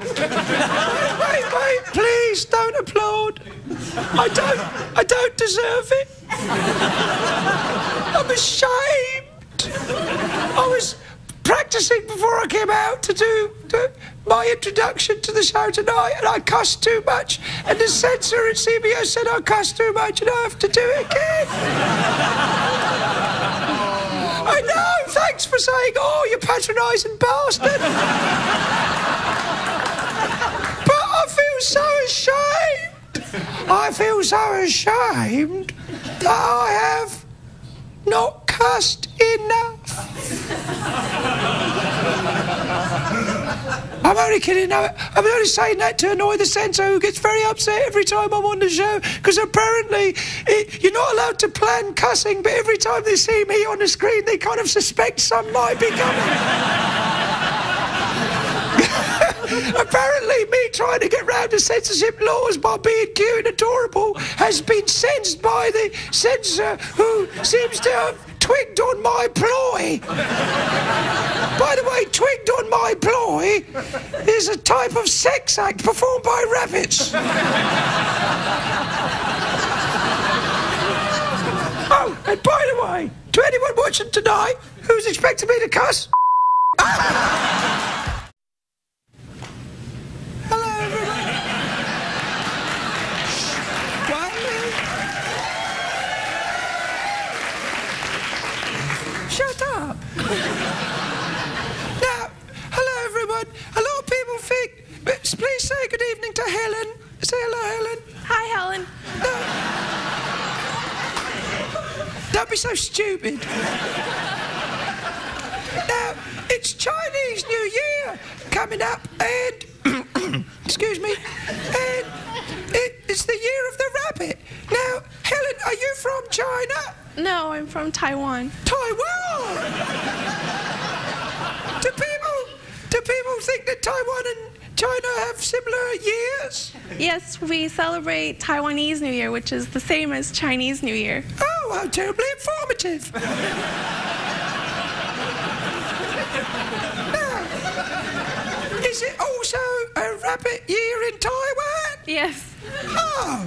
Wait, wait, please don't applaud. I don't deserve it. I'm ashamed. I was practicing before I came out to do my introduction to the show tonight, and I cussed too much, and the censor at CBS said I cussed too much and I have to do it again. Oh. I know, thanks for saying, oh, you patronising bastard. But I feel so ashamed. I feel so ashamed that I have not cussed enough. I'm only kidding. I'm only saying that to annoy the censor, who gets very upset every time I'm on the show, because apparently you're not allowed to plan cussing, but every time they see me on the screen, they kind of suspect some might be coming. Apparently, me trying to get round the censorship laws by being cute and adorable has been sensed by the censor, who seems to have twigged on my ploy. By the way, twigged on my ploy is a type of sex act performed by rabbits. Oh, and by the way, to anyone watching tonight who's expecting me to cuss... Hello, everybody. Shut up! Now, hello everyone. A lot of people think, but please say good evening to Helen. Say hello, Helen. Hi, Helen. No. Don't be so stupid. Now, it's Chinese New Year coming up, and excuse me, and it's the year of the rabbit. Now, Helen, are you from China? No, I'm from Taiwan. Taiwan? Do people think that Taiwan and China have similar years? Yes, we celebrate Taiwanese New Year, which is the same as Chinese New Year. Oh, how terribly informative. Now, is it also a rabbit year in Taiwan? Yes. Oh.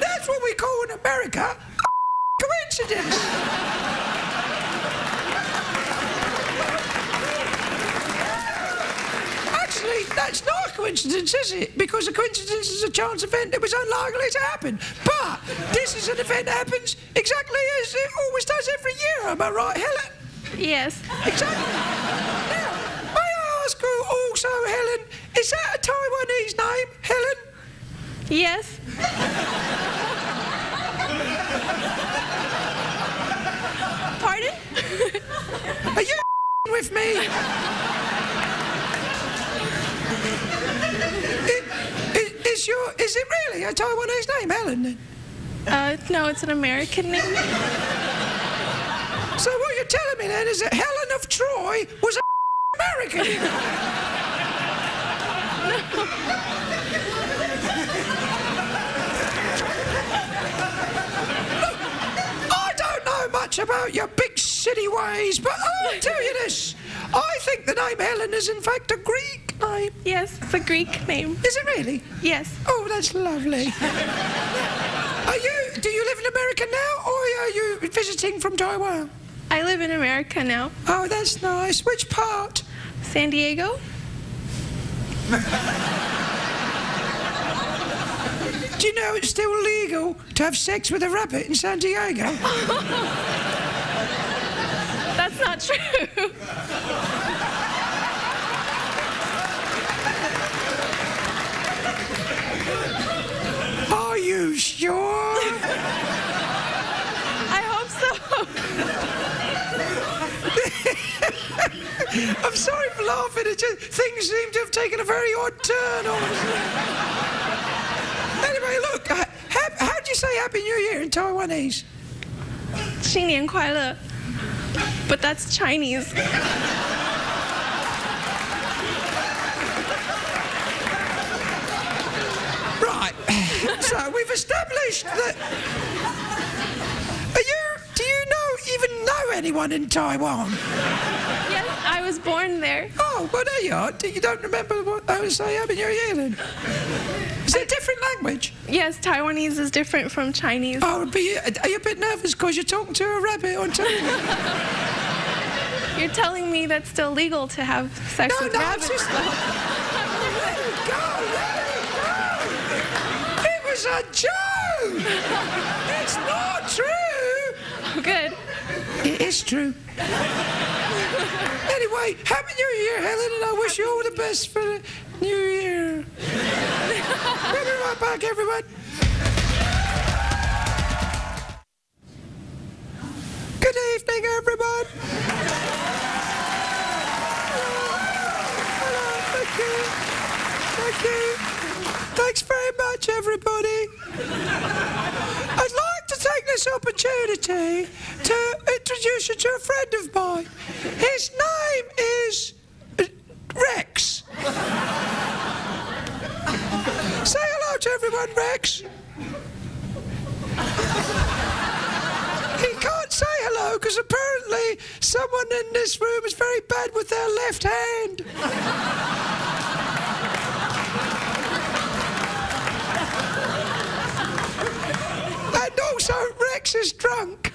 That's what we call in America a coincidence. Actually, that's not a coincidence, is it? Because a coincidence is a chance event that was unlikely to happen. But this is an event that happens exactly as it always does every year. Am I right, Helen? Yes. Exactly. Now, may I ask you also, Helen, is that a Taiwanese name, Helen? Yes. Pardon? Are you with me? Is it really a Taiwanese name, Helen? No, it's an American name. So what you're telling me then is that Helen of Troy was American. No. About your big city ways, but I'll tell you this. I think the name Helen is in fact a Greek name. Yes, it's a Greek name. Is it really? Yes. Oh, that's lovely. Do you live in America now, or are you visiting from Taiwan? I live in America now. Oh, that's nice. Which part? San Diego. Do you know it's still illegal to have sex with a rabbit in San Diego? That's not true. Are you sure? I hope so. I'm sorry for laughing. It's just, things seem to have taken a very odd turn, obviously. Anyway, look, how do you say Happy New Year in Taiwanese? 新年快乐. But that's Chinese. Right. So we've established that... Do you even know anyone in Taiwan? Yes, I was born there. Oh, Oh, well, there you are. You don't remember what those I have in your ear, then? Is it a different language? Yes, Taiwanese is different from Chinese. Oh, but are you a bit nervous because you're talking to a rabbit on television? You're telling me that's still legal to have sex with rabbits? No, let it go, let it go! It was a joke! It's not true! Good. It is true. Anyway, Happy New Year, Helen, and I wish you all the best for the New Year. We'll be right back, everyone. Good evening, everyone. Hello, thank you. Thank you. Thanks very much, everybody. I'd like to take this opportunity to introduce you to a friend of mine. His name is Rex. Say hello to everyone, Rex. He can't say hello because apparently someone in this room is very bad with their left hand. And also, Rex is drunk.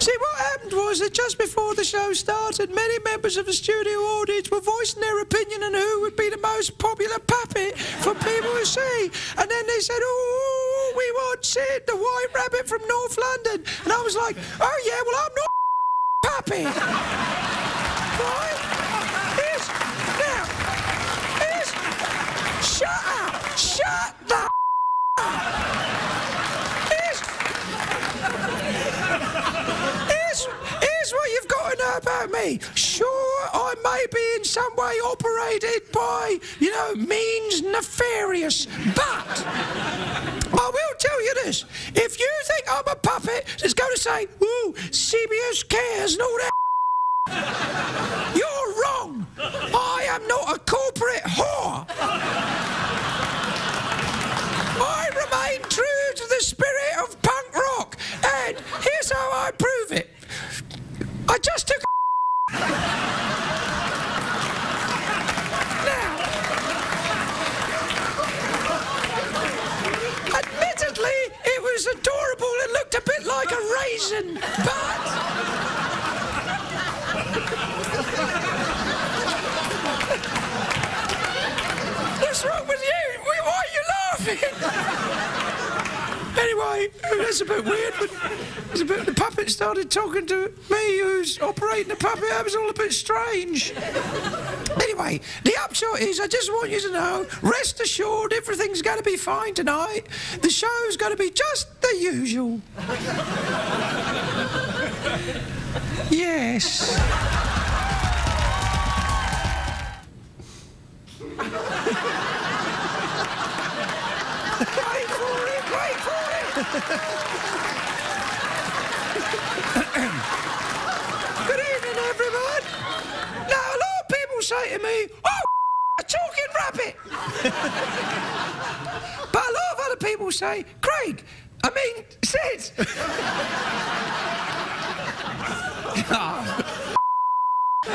See, what happened was that just before the show started, many members of the studio audience were voicing their opinion on who would be the most popular puppet for people to see. And then they said, oh, we want Sid, the white rabbit from North London. And I was like, oh, yeah, well, I'm not puppy. Right? Shut up! Shut the up! Here's what you've got to know about me. Sure, I may be in some way operated by, you know, means nefarious, but I will tell you this. If you think I'm a puppet that's going to say, ooh, CBS cares and all that, you're wrong. I am not a corporate whore. I remain true to the spirit of punk rock, and here's how I prove it. I just took a Now, admittedly, it was adorable. It looked a bit like a raisin, but what's wrong with you? Why are you laughing? Anyway, that's a bit weird, but it's a bit, the puppet started talking to me, who's operating the puppet. It was all a bit strange. Anyway, the upshot is, I just want you to know, rest assured, everything's going to be fine tonight. The show's going to be just the usual. Yes. Good evening, everyone. Now, a lot of people say to me, oh, a talking rabbit. But a lot of other people say, Craig, I mean, Sid. Oh. A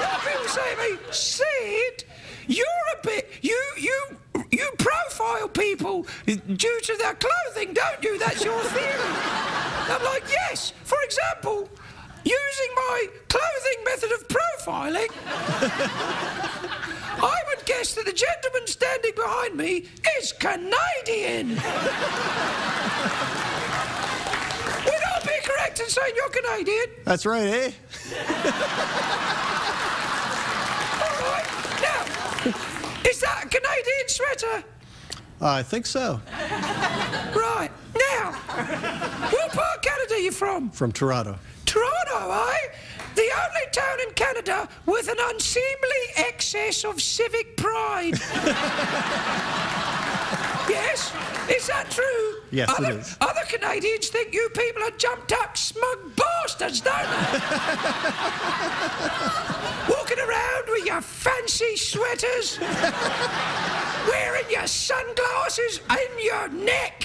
lot of people say to me, Sid, you're a bit, you profile people due to their clothing, don't you? That's your theory. I'm like, yes. For example, using my clothing method of profiling, I would guess that the gentleman standing behind me is Canadian. Would I be correct in saying you're Canadian? That's right, eh? All right. Now, is that a Canadian sweater? I think so. Right. Now, what part of Canada are you from? From Toronto. Toronto, eh? The only town in Canada with an unseemly excess of civic pride. Yes? Is that true? Yes, it is. Other Canadians think you people are jumped-up, smug bastards, don't they? Walking around with your fancy sweaters, wearing your sunglasses in your neck.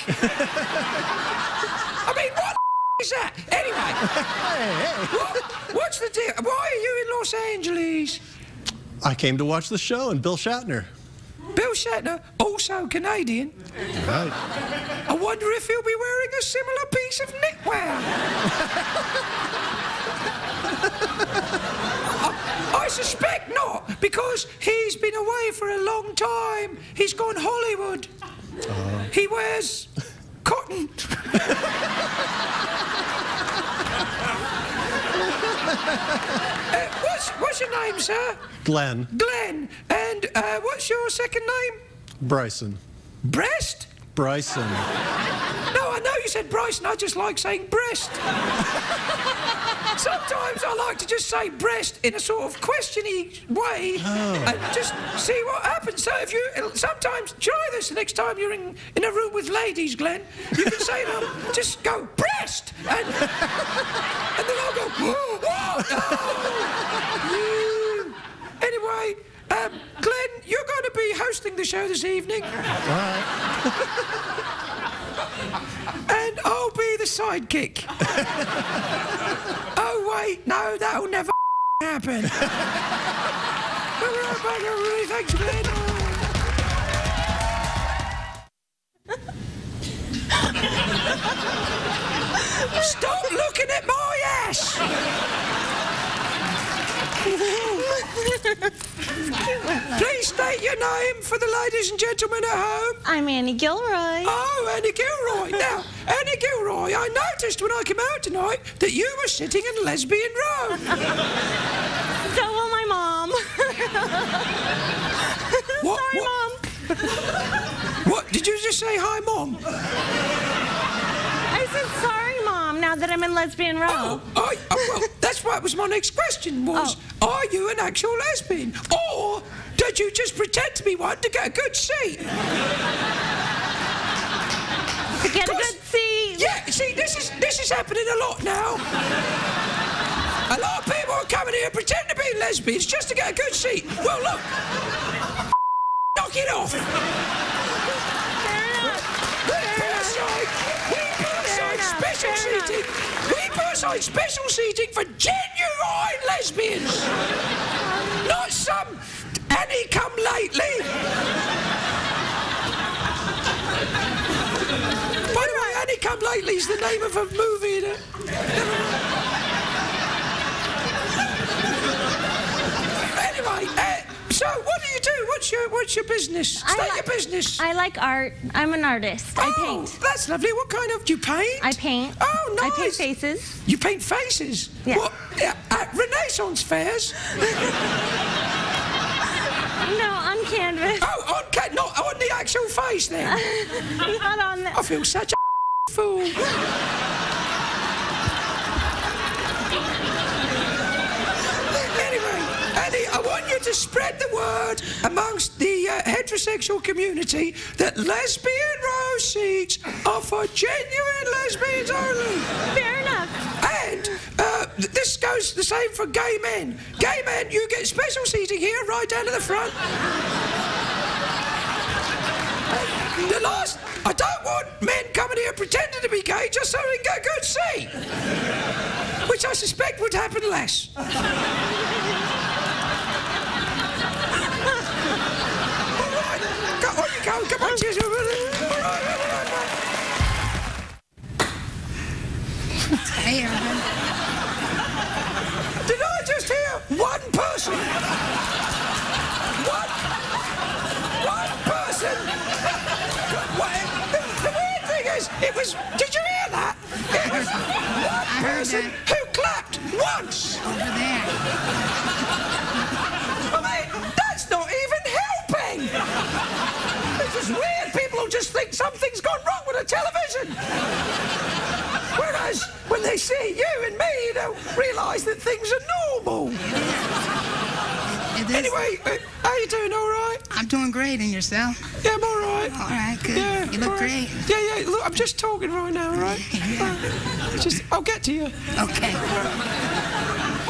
is that? Anyway, what's the deal? Why are you in Los Angeles? I came to watch the show and Bill Shatner. Bill Shatner, also Canadian. Right. I wonder if he'll be wearing a similar piece of knitwear. I suspect not, because he's been away for a long time. He's gone Hollywood. He wears cotton. What's your name, sir? Glenn. Glenn. And what's your second name? Bryson. Breast? Bryson. No, I know you said Bryson. I just like saying breast. Sometimes I like to just say breast in a sort of questiony way and just see what happens. So if you sometimes try this the next time you're in a room with ladies, Glenn, you can say to them, just go breast, and then I'll go what? Oh. Anyway. Glenn, you're going to be hosting the show this evening. All right. And I'll be the sidekick. Oh, wait, no, that'll never happen. We're right back, everybody. Thanks, Glenn. Stop looking at my ass! Please state your name for the ladies and gentlemen at home. I'm Annie Gilroy. Oh, Annie Gilroy. Now, Annie Gilroy, I noticed when I came out tonight that you were sitting in lesbian row. So will my mom. What? Sorry, what? Mom. What? Did you just say hi, Mom? I said sorry. Now that I'm in lesbian row. Well, that's what was my next question was, are you an actual lesbian? Or did you just pretend to be one to get a good seat? To get a good seat? Yeah, see, this is happening a lot now. A lot of people are coming here and pretend to be lesbians just to get a good seat. Well, look, knock it off. Special seating for genuine lesbians, not some Annie come lately. By the way, Annie come lately is the name of a movie. Anyway, so what do you do? What's your business? State your business. I like art. I'm an artist. Oh, I paint. That's lovely. What kind of do you paint? I paint. Oh, nice. I paint faces. You paint faces? Yeah. What? At Renaissance fairs? No, on canvas. Oh, on canvas. Not on the actual face then. Not on the... I feel such a fool. I want you to spread the word amongst the heterosexual community that lesbian row seats are for genuine lesbians only. Fair enough. And this goes the same for gay men. Gay men, you get special seating here, right down to the front. The last... I don't want men coming here pretending to be gay just so they can get a good seat. Which I suspect would happen less. Go, come on, cheers. Hey, everyone. Did I just hear one person? One person? The weird thing is, it was... Did you hear that? It was one person who clapped once. Over there. I mean, that's not even helping. It's weird, people who just think something's gone wrong with a television. Whereas, when they see you and me, you don't realise that things are normal. It is. Anyway, how you doing, all right? I'm doing great, and yourself? Yeah, I'm all right. All right, good. Yeah, you look great. Yeah, yeah, look, I'm just talking right now, right? Yeah. I'll get to you. Okay.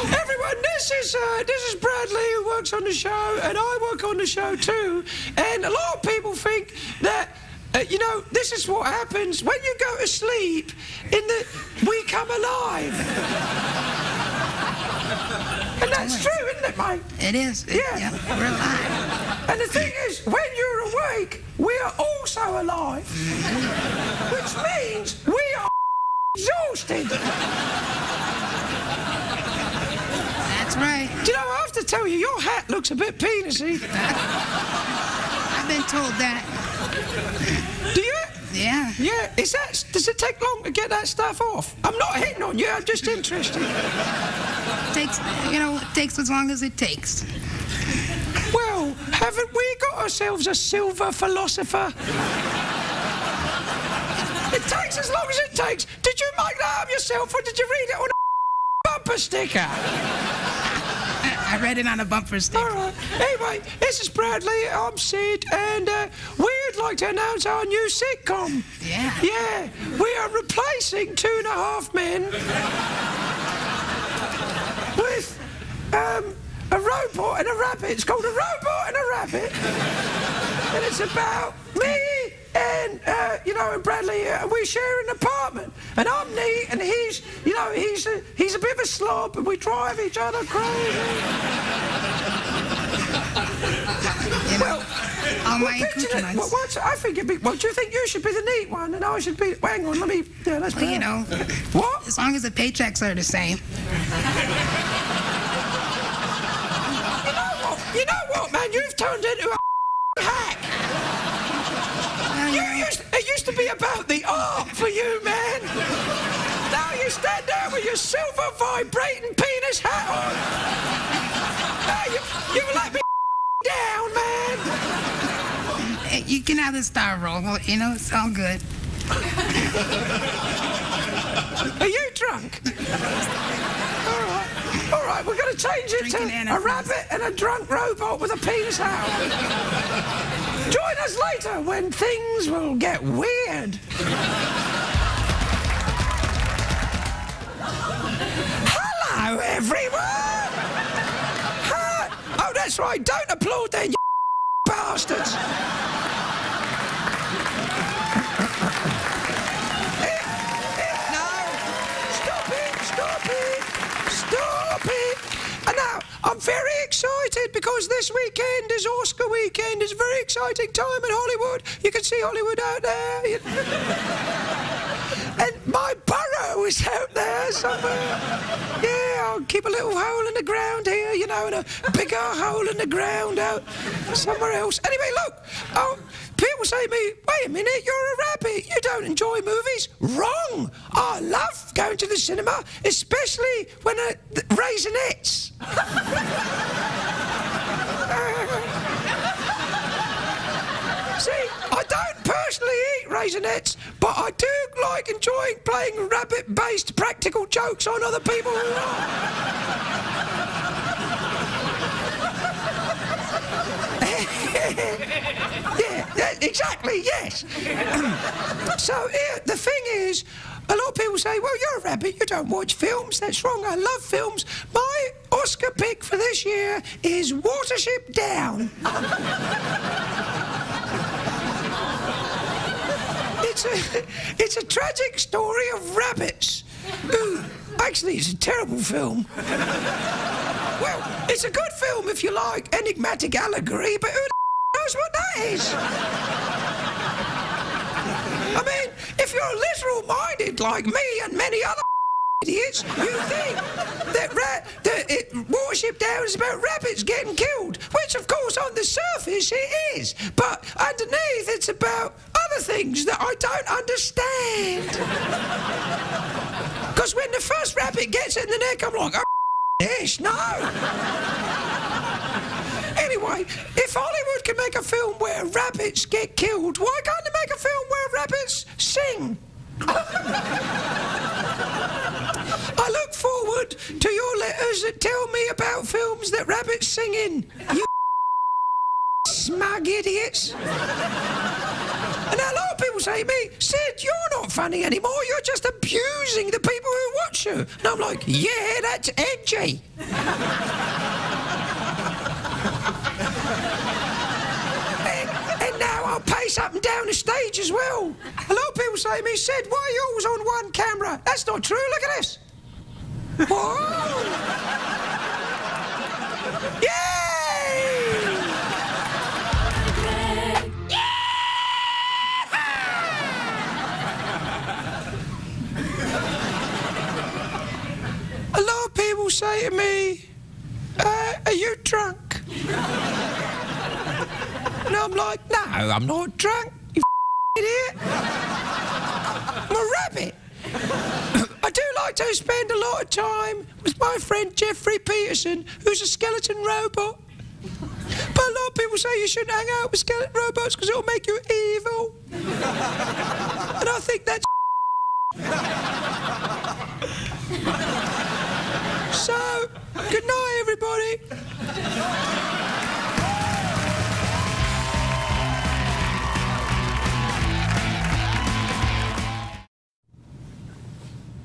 Everyone, this is Bradley, who works on the show, and I work on the show too. And a lot of people think that, you know, this is what happens when you go asleep in the We Come Alive. And that's true, isn't it, mate? It is. Yeah. We're alive. And the thing is, when you're awake, we're also alive. Which means we are exhausted. That's right. Do you know, I have to tell you, your hat looks a bit penisy. I've been told that. Do you? Yeah. Yeah. Is that? Does it take long to get that stuff off? I'm not hitting on you. I'm just interested. It takes as long as it takes. Well, haven't we got ourselves a silver philosopher? It takes as long as it takes. Did you make that up yourself, or did you read it on a bumper sticker? I read it on a bumper sticker. All right. Anyway, this is Bradley. I'm Sid, and we'd like to announce our new sitcom. Yeah. Yeah. We are replacing Two and a Half Men with a robot and a rabbit. It's called A Robot and a Rabbit, and it's about me. And, and Bradley, we share an apartment. And I'm neat, and he's, he's a bit of a slob, and we drive each other crazy. Well, do you think you should be the neat one, and I should be... Well, hang on, let me... Yeah, that's well, you know... What? As long as the paychecks are the same. You know what, man? You've turned into a hack. It used to be about the art for you, man. Now you stand there with your silver vibrating penis hat on. Now you've let me down, man. You can have the star roll, you know, it's all good. Are you drunk? All right, we're going to change it to a rabbit and a drunk robot with a penis hat on. Join us later when things will get weird. Hello, everyone! Oh, that's right. Don't applaud them, you bastards. I'm very excited because this weekend is Oscar weekend. It's a very exciting time in Hollywood. You can see Hollywood out there. And my burrow is out there somewhere. Yeah, I'll keep a little hole in the ground here, you know, and a bigger hole in the ground out somewhere else. Anyway, look, people say to me, wait a minute, you're a rabbit. You don't enjoy movies. Wrong. I love going to the cinema, especially when Raisinets. See, I don't personally eat Raisinets, but I do like enjoying playing rabbit-based practical jokes on other people who are. Yeah, exactly, yes. So, yeah, the thing is, a lot of people say, well, you're a rabbit, you don't watch films. That's wrong, I love films. My Oscar pick for this year is Watership Down. It's a tragic story of rabbits who... Actually, it's a terrible film. Well, it's a good film if you like enigmatic allegory, but who the knows what that is? I mean, if you're literal-minded like me and many other idiots, you think that Watership Down is about rabbits getting killed, which, of course, on the surface it is. But underneath, it's about other things that I don't understand. Because when the first rabbit gets it in the neck, I'm like, oh, this, no. Anyway, if Hollywood can make a film where rabbits get killed, why can't they make a film where rabbits sing? I look forward to your letters that tell me about films that rabbits sing in. You smug idiots. And a lot of people say to me, Sid, you're not funny anymore, you're just abusing the people who watch you. And I'm like, yeah, that's edgy. And now got to pace up and down the stage as well. A lot of people say to me, Sid, why are you always on one camera? That's not true, look at this. Whoa! Yay! Yeah! A lot of people say to me, are you drunk? And I'm like, no, I'm not drunk, you idiot. I'm a rabbit. I do like to spend a lot of time with my friend Jeffrey Peterson, who's a skeleton robot. But a lot of people say you shouldn't hang out with skeleton robots because it'll make you evil. And I think that's So, good night, everybody.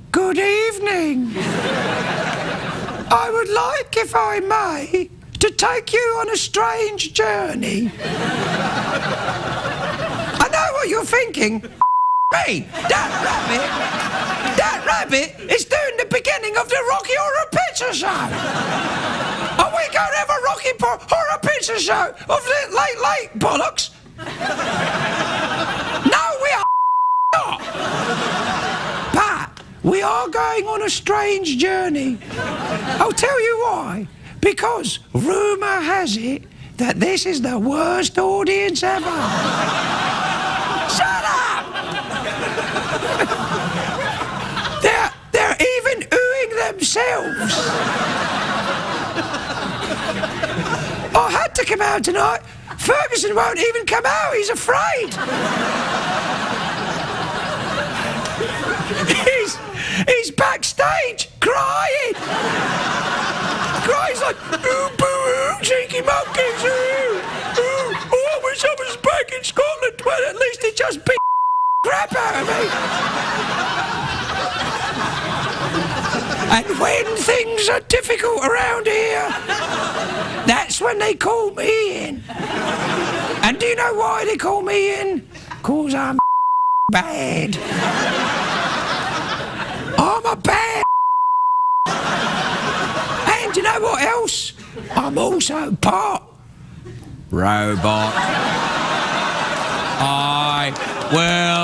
Good evening. I would like, if I may, to take you on a strange journey. I know what you're thinking. Me, that rabbit is doing the beginning of the Rocky Horror Picture Show. Are we going to have a Rocky Horror Picture Show of the Late Late bollocks? No, we are not. We are going on a strange journey. I'll tell you why. Because rumour has it that this is the worst audience ever. Shut up! They're even oohing themselves. I had to come out tonight. Ferguson won't even come out. He's afraid. He's backstage crying. Cries like, ooh, boo-hoo, cheeky monkeys, ooh, ooh. Oh, I wish I was back in Scotland. Well, at least it just beat the crap out of me. And when things are difficult around here, that's when they call me in. And do you know why they call me in? 'Cause I'm bad. I'm a bad And you know what else? I'm also part robot. I will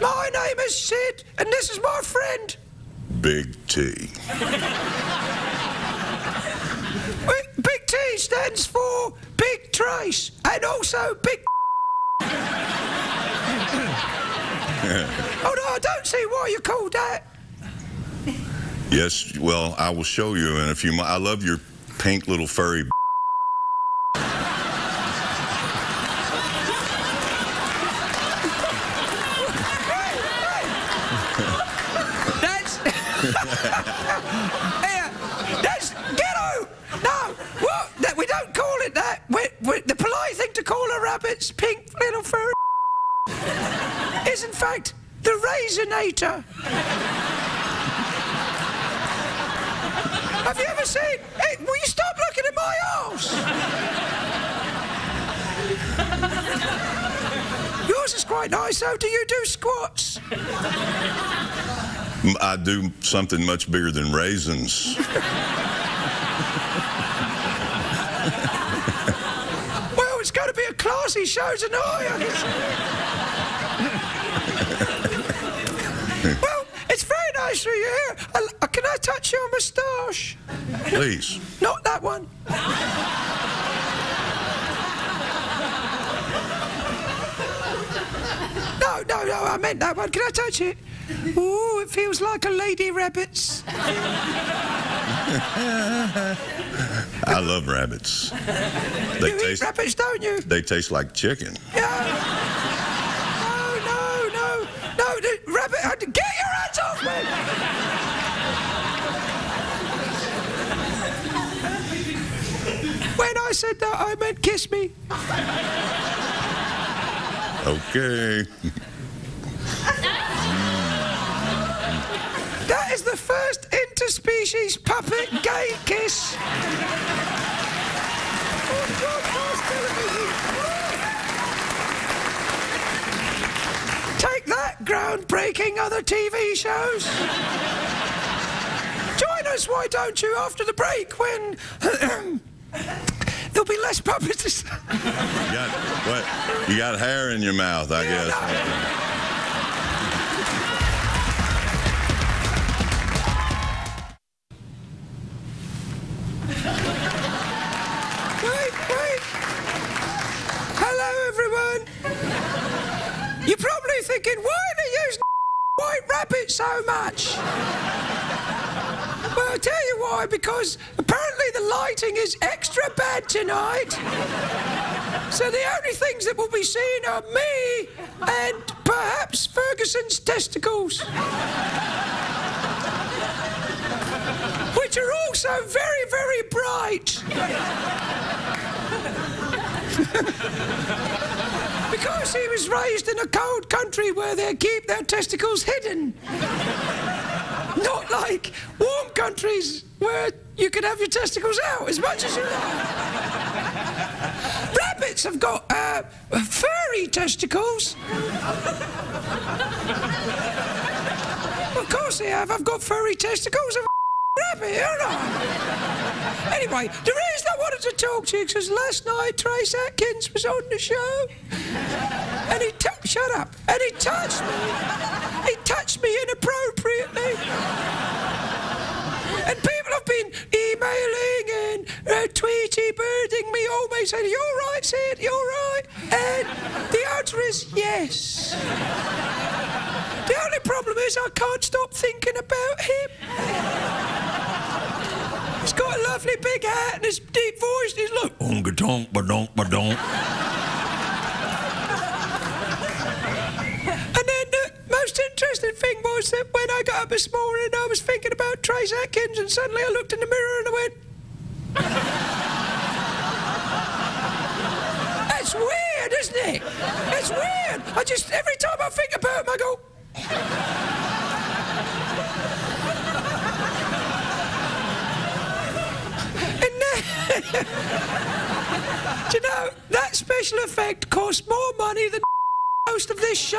My name is Sid, and this is my friend... Big T. Big T stands for Big Trace, and also Big... Oh, no, I don't see why you called that. Yes, well, I will show you in a few months. I love your pink little furry... That's ghetto. No, what? That we don't call it that. The polite thing to call a rabbit's pink little fur is, in fact, the Raisinator. Have you ever seen? Hey, will you stop looking at my arse? Yours is quite nice, though. Do you do squats? I do something much bigger than raisins. Well, it's going to be a classy show tonight. Well, it's very nice for you here. Can I touch your moustache? Please. Not that one. No, I meant that one. Can I touch it? Ooh, it feels like a lady rabbit's. I love rabbits. They you taste, eat rabbits, don't you? They taste like chicken. No, the rabbit, get your hands off me! When I said that, I meant kiss me. Okay. That is the first interspecies puppet gay kiss. Take that, groundbreaking other TV shows. Join us, why don't you, after the break when there'll be less puppets. You got hair in your mouth, I guess. No. Wait. Hello, everyone. You're probably thinking, why do they use white rabbit so much? Well, I'll tell you why, because apparently the lighting is extra bad tonight. So the only things that will be seen are me and perhaps Ferguson's testicles. Which are also very, very bright. Because he was raised in a cold country where they keep their testicles hidden. Not like warm countries where you can have your testicles out as much as you like. Rabbits have got furry testicles. Of course they have. I've got furry testicles. Rabbit, aren't I? Anyway, the reason I wanted to talk to you is because last night Trace Adkins was on the show, and he shut up, and he touched me inappropriately, and people have been emailing and tweety birding me, always saying, "You all right, Sid? You all right?" And the answer is yes. The only problem is I can't stop thinking about him. He's got a lovely big hat and his deep voice, and he's like, "Onga donk, ba donk, ba donk." And then the most interesting thing was that when I got up this morning, I was thinking about Trace Adkins, and suddenly I looked in the mirror and I went, "That's weird, isn't it? It's weird." I just, every time I think about him, I go. Do you know, that special effect cost more money than most of this show.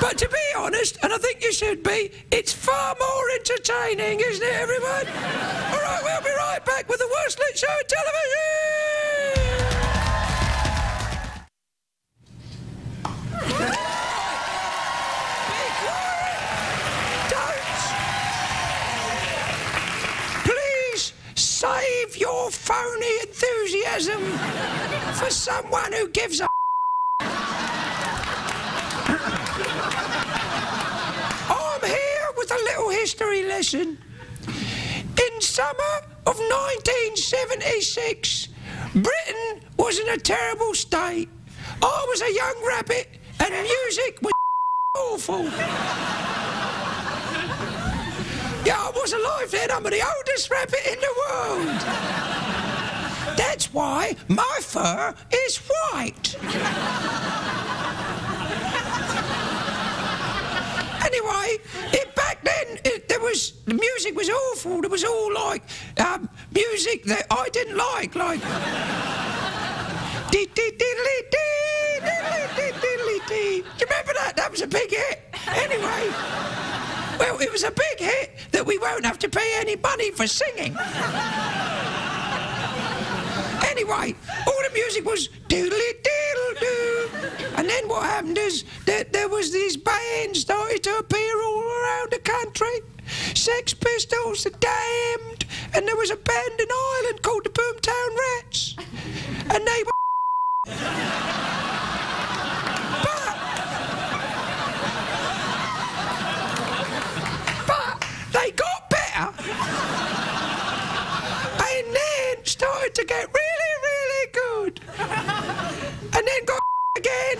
But to be honest, and I think you should be, it's far more entertaining, isn't it, everyone? All right, we'll be right back with the worst lit show on television! Save your phony enthusiasm for someone who gives a I'm here with a little history lesson. In summer of 1976, Britain was in a terrible state. I was a young rabbit and music was awful. Yeah, I was alive then. I'm the oldest rabbit in the world. That's why my fur is white. Anyway, back then, the music was awful. There was all, like, music that I didn't like... Dee-dee-diddly-dee, diddly-dee-diddly-dee. Do you remember that? That was a big hit. Anyway... Well, it was a big hit that we won't have to pay any money for singing. Anyway, all the music was doodly-diddle-doo. And then what happened is that there was these bands started to appear all around the country. Sex Pistols, The Damned, and there was a band in Ireland called the Boomtown Rats. And they were it to get really, really good. And then go again.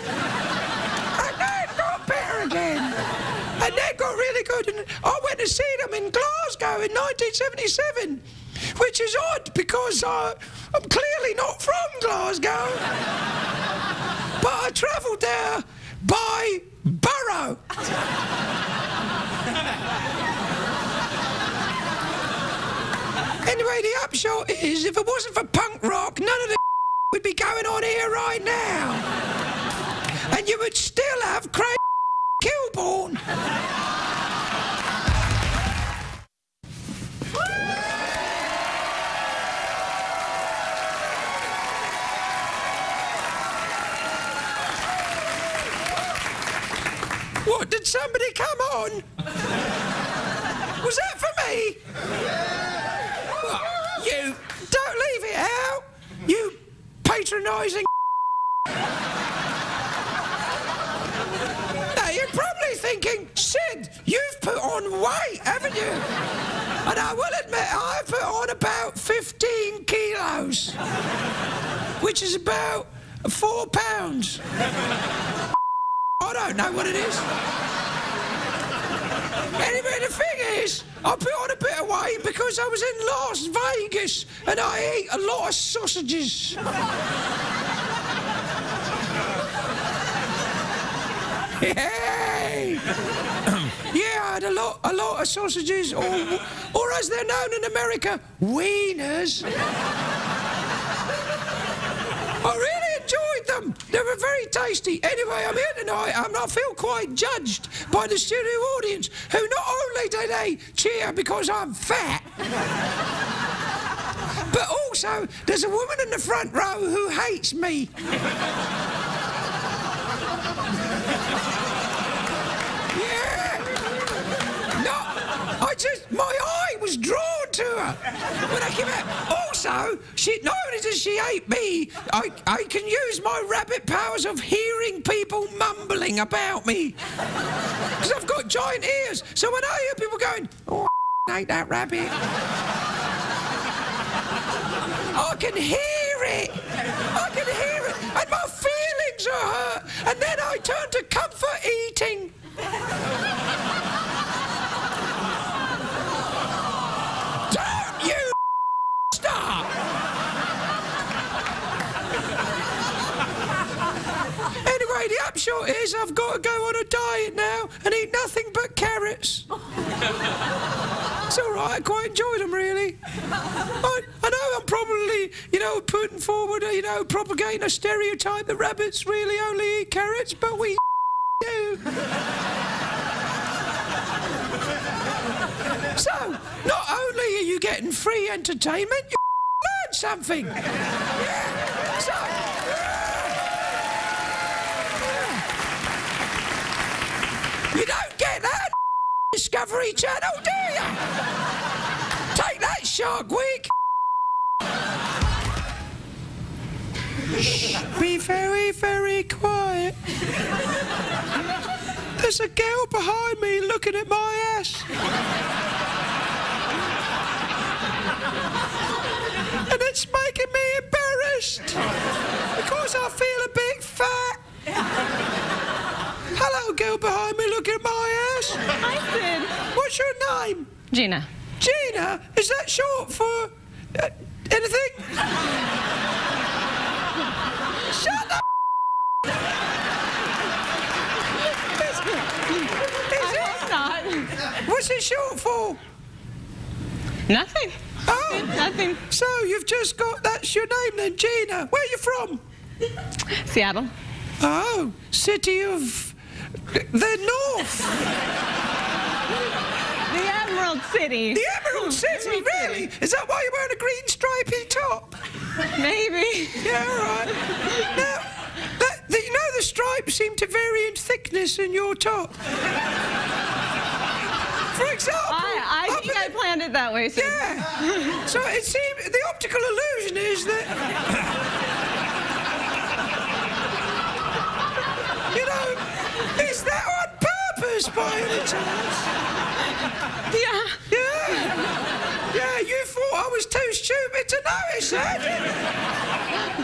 And then go beer again. And then go really good. And I went to see them in Glasgow in 1977, which is odd because I'm clearly not from Glasgow. But I travelled there by burrow. Anyway, the upshot is, if it wasn't for punk rock, none of the would be going on here right now. And you would still have Craig Kilborn. What, did somebody come on? Was that for me? What, you don't leave it out, you patronising. Now, you're probably thinking, Sid, you've put on weight, haven't you? And I will admit, I put on about 15 kilos, which is about 4 pounds. I don't know what it is. Anyway, the thing is, I put on a bit of weight because I was in Las Vegas and I ate a lot of sausages. Hey! Yeah, I had a lot of sausages, or as they're known in America, wieners. I really enjoyed them. They were very tasty. Anyway, I'm here tonight and I feel quite judged by the studio audience, who not only do they cheer because I'm fat, but also there's a woman in the front row who hates me. Yeah. No, my eye was drawn to her when I came out. Also, not only does she hate me, I can use my rabbit powers of hearing people mumbling about me, because I've got giant ears. So when I hear people going, "Oh, I hate that rabbit," I can hear it. I can hear it. And my feelings are hurt. And then I turn to comfort eating. The upshot is, I've got to go on a diet now and eat nothing but carrots. It's all right, I quite enjoyed them, really. I know I'm probably, putting forward, propagating a stereotype that rabbits really only eat carrots, but we do. So, not only are you getting free entertainment, you learn something. Yeah, you don't get that Discovery Channel, do you? Take that, Shark Week. Shh, be very, very quiet. There's a girl behind me looking at my ass. And it's making me embarrassed because I feel a bit fat. Hello, girl behind me looking at my ass. Hi, Sid. What's your name? Gina. Gina? Is that short for anything? Shut the Is it not? What's it short for? Nothing. Oh. Nothing. So you've just got, that's your name then, Gina. Where are you from? Seattle. Oh, city of... the North! The Emerald City. The Emerald City, Emerald really? City. Is that why you're wearing a green stripy top? Maybe. Yeah, all right. Now, the stripes seem to vary in thickness in your top. For example... I think I planned it that way, Sid. Yeah. So it seems... the optical illusion is that... Is that on purpose, by any chance? Yeah. Yeah. Yeah, you thought I was was too stupid to notice that.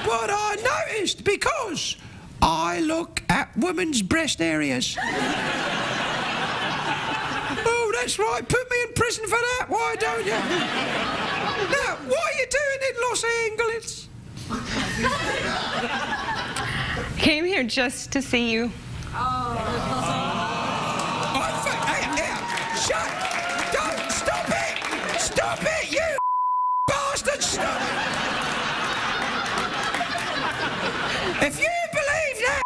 But I noticed because I look at women's breast areas. Oh, that's right. Put me in prison for that. Why don't you? Now, what are you doing in Los Angeles? Came here just to see you. Shut! Don't! Stop it! Stop it, you bastard! Stop it! If you believe that,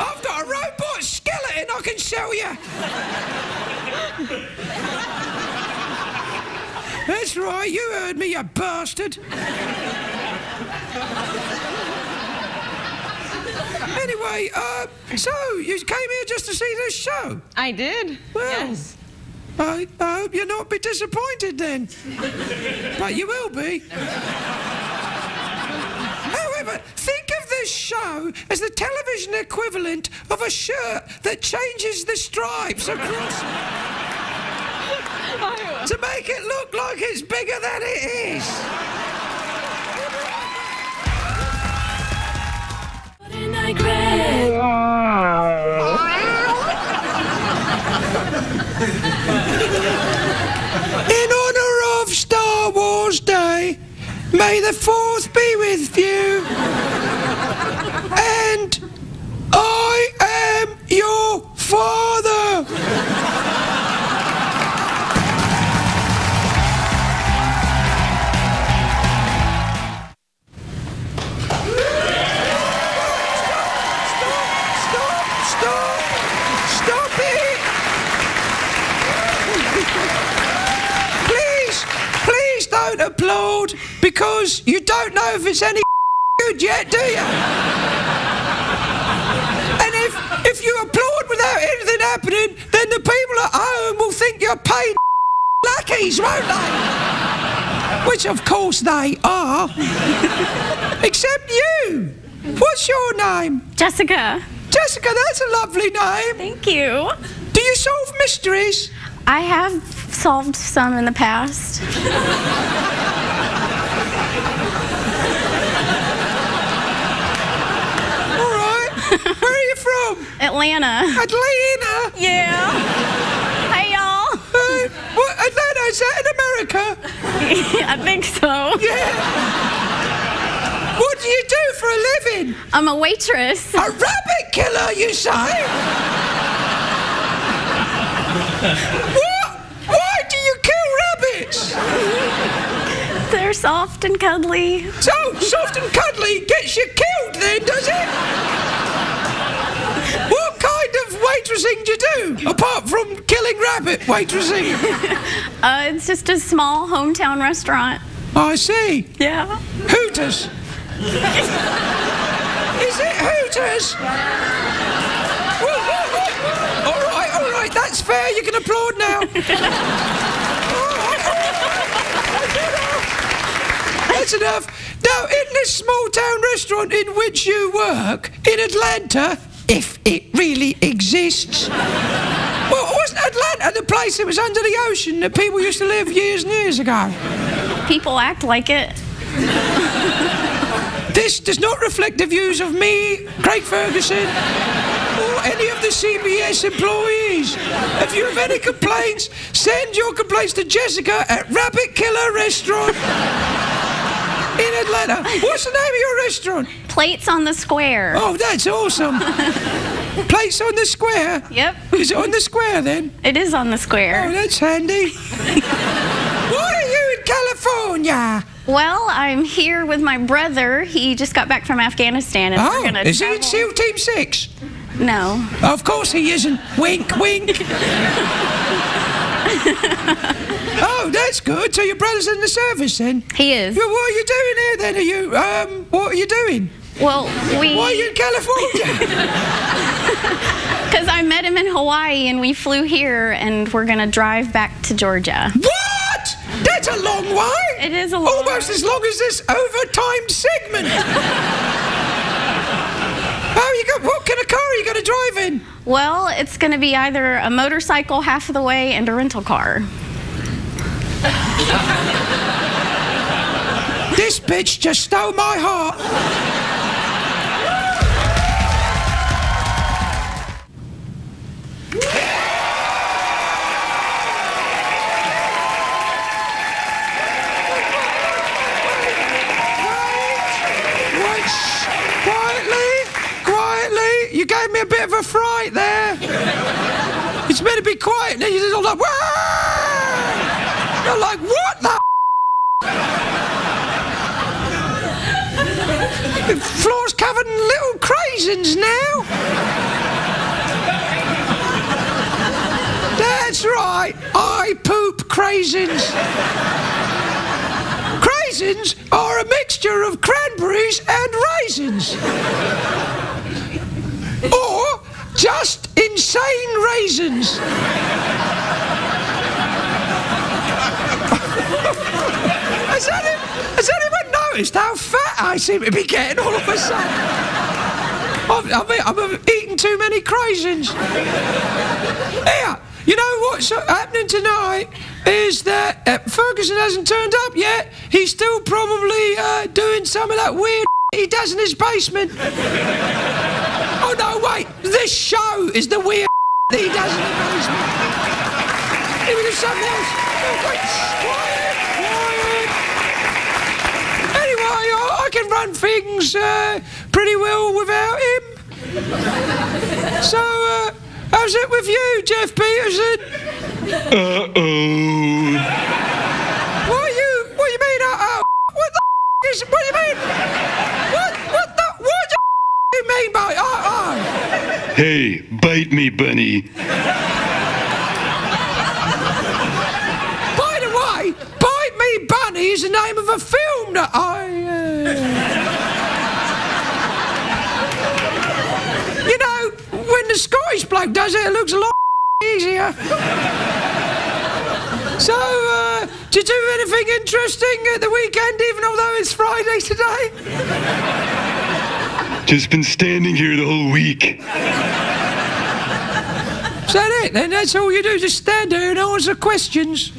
I've got a robot skeleton I can sell you. That's right, you heard me, you bastard. Anyway, so you came here just to see this show? I did. Well, yes. I hope you'll not be disappointed then. But you will be. However, think of this show as the television equivalent of a shirt that changes the stripes across to make it look like it's bigger than it is. In honour of Star Wars Day, may the Fourth be with you, and I am your father. Applaud because you don't know if it's any good yet, do you? And if you applaud without anything happening, then the people at home will think you're paid lackeys, won't they? Which of course they are. Except you. What's your name? Jessica. Jessica, that's a lovely name. Thank you. Do you solve mysteries? I have solved some in the past. All right. Where are you from? Atlanta. Atlanta? Yeah. Hey, y'all. What, Atlanta, is that in America? I think so. Yeah. What do you do for a living? I'm a waitress. A rabbit killer, you say? They're soft and cuddly. So, soft and cuddly gets you killed then, does it? What kind of waitressing do you do, apart from killing rabbit waitressing? It's just a small hometown restaurant. I see. Yeah. Hooters. Is it Hooters? All right, that's fair. You can applaud now. That's enough. Now, in this small town restaurant in which you work, in Atlanta, if it really exists... Well, wasn't Atlanta the place that was under the ocean that people used to live years and years ago? People act like it. This does not reflect the views of me, Craig Ferguson, or any of the CBS employees. If you have any complaints, send your complaints to Jessica at Rabbit Killer Restaurant. In Atlanta. What's the name of your restaurant? Plates on the Square. Oh, that's awesome. Plates on the Square? Yep. Is it on the square then? It is on the square. Oh, that's handy. Why are you in California? Well, I'm here with my brother. He just got back from Afghanistan. And oh, we're is travel. He in SEAL Team 6? No. Of course he isn't. Wink, wink. Oh, that's good. So your brother's in the service then? He is. Well, what are you doing here then? Are you, what are you doing? Well, we... Why are you in California? Because I met him in Hawaii and we flew here and we're going to drive back to Georgia. What? That's a long way. It is a long Almost way. As long as this overtime segment. What kind of car are you going to drive in? Well, it's going to be either a motorcycle half of the way and a rental car. This bitch just stole my heart. Wait, quietly. You gave me a bit of a fright there. It's meant to be quiet. Now you're just all like, wah! You're like, what the? The floor's covered in little craisins now. That's right, I poop craisins. Craisins are a mixture of cranberries and raisins. Or just insane raisins. Has anyone noticed how fat I seem to be getting all of a sudden? I've eaten too many craisins. Here, you know what's happening tonight is that Ferguson hasn't turned up yet. He's still probably doing some of that weird he does in his basement. Oh no, wait, this show is the weird that he does in the basement. He was something else. Anyway, I can run things pretty well without him. So, how's it with you, Jeff Peterson? What do you mean, uh-oh? What the is, what do you mean? What the do you mean by uh-oh? Hey, bite me, bunny. Bunny is the name of a film that I... You know, when the Scottish bloke does it, it looks a lot easier. So, did you do anything interesting at the weekend, even although it's Friday today? Just been standing here the whole week. Is that it? Then that's all you do, just stand there and answer questions.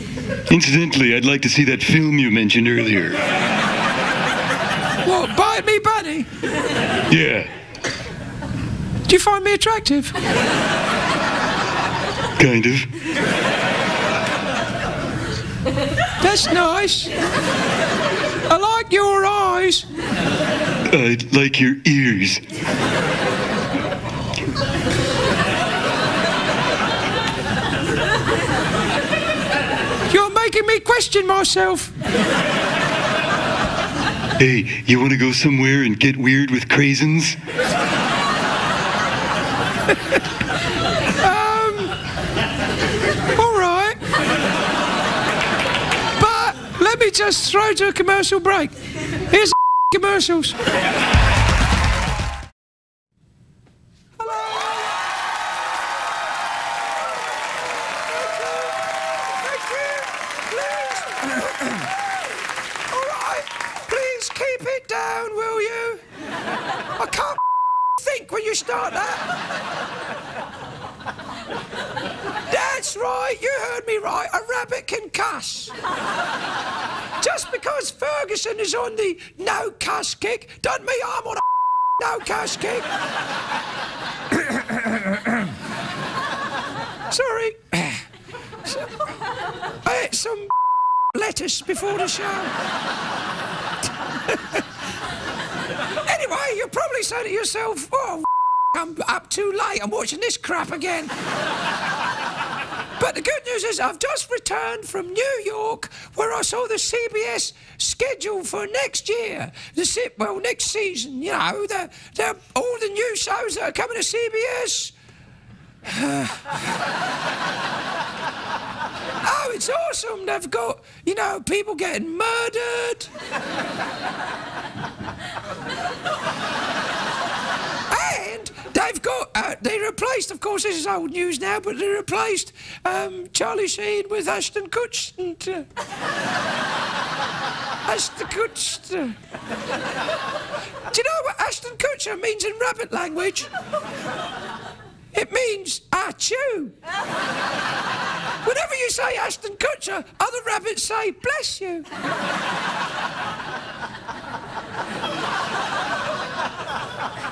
Incidentally, I'd like to see that film you mentioned earlier. What, Bite Me, Bunny? Yeah. Do you find me attractive? Kind of. That's nice. I like your eyes. I like your ears. Making me question myself. Hey, you want to go somewhere and get weird with craisins? All right. But let me just throw to a commercial break. Here's commercials. Start that. That's right, you heard me right. A rabbit can cuss. Just because Ferguson is on the no cuss kick, doesn't mean I'm on a no cuss kick. Sorry. I ate some lettuce before the show. Anyway, you probably say to yourself, oh, I'm up too late, I'm watching this crap again. But the good news is I've just returned from New York, where I saw the CBS schedule for next year. Well, next season, you know, all the new shows that are coming to CBS. Oh, it's awesome. They've got, you know, people getting murdered. They've got, they replaced, of course, this is old news now, but they replaced Charlie Sheen with Ashton Kutcher. Ashton Kutcher. Do you know what Ashton Kutcher means in rabbit language? It means, achoo. Whenever you say Ashton Kutcher, other rabbits say, bless you.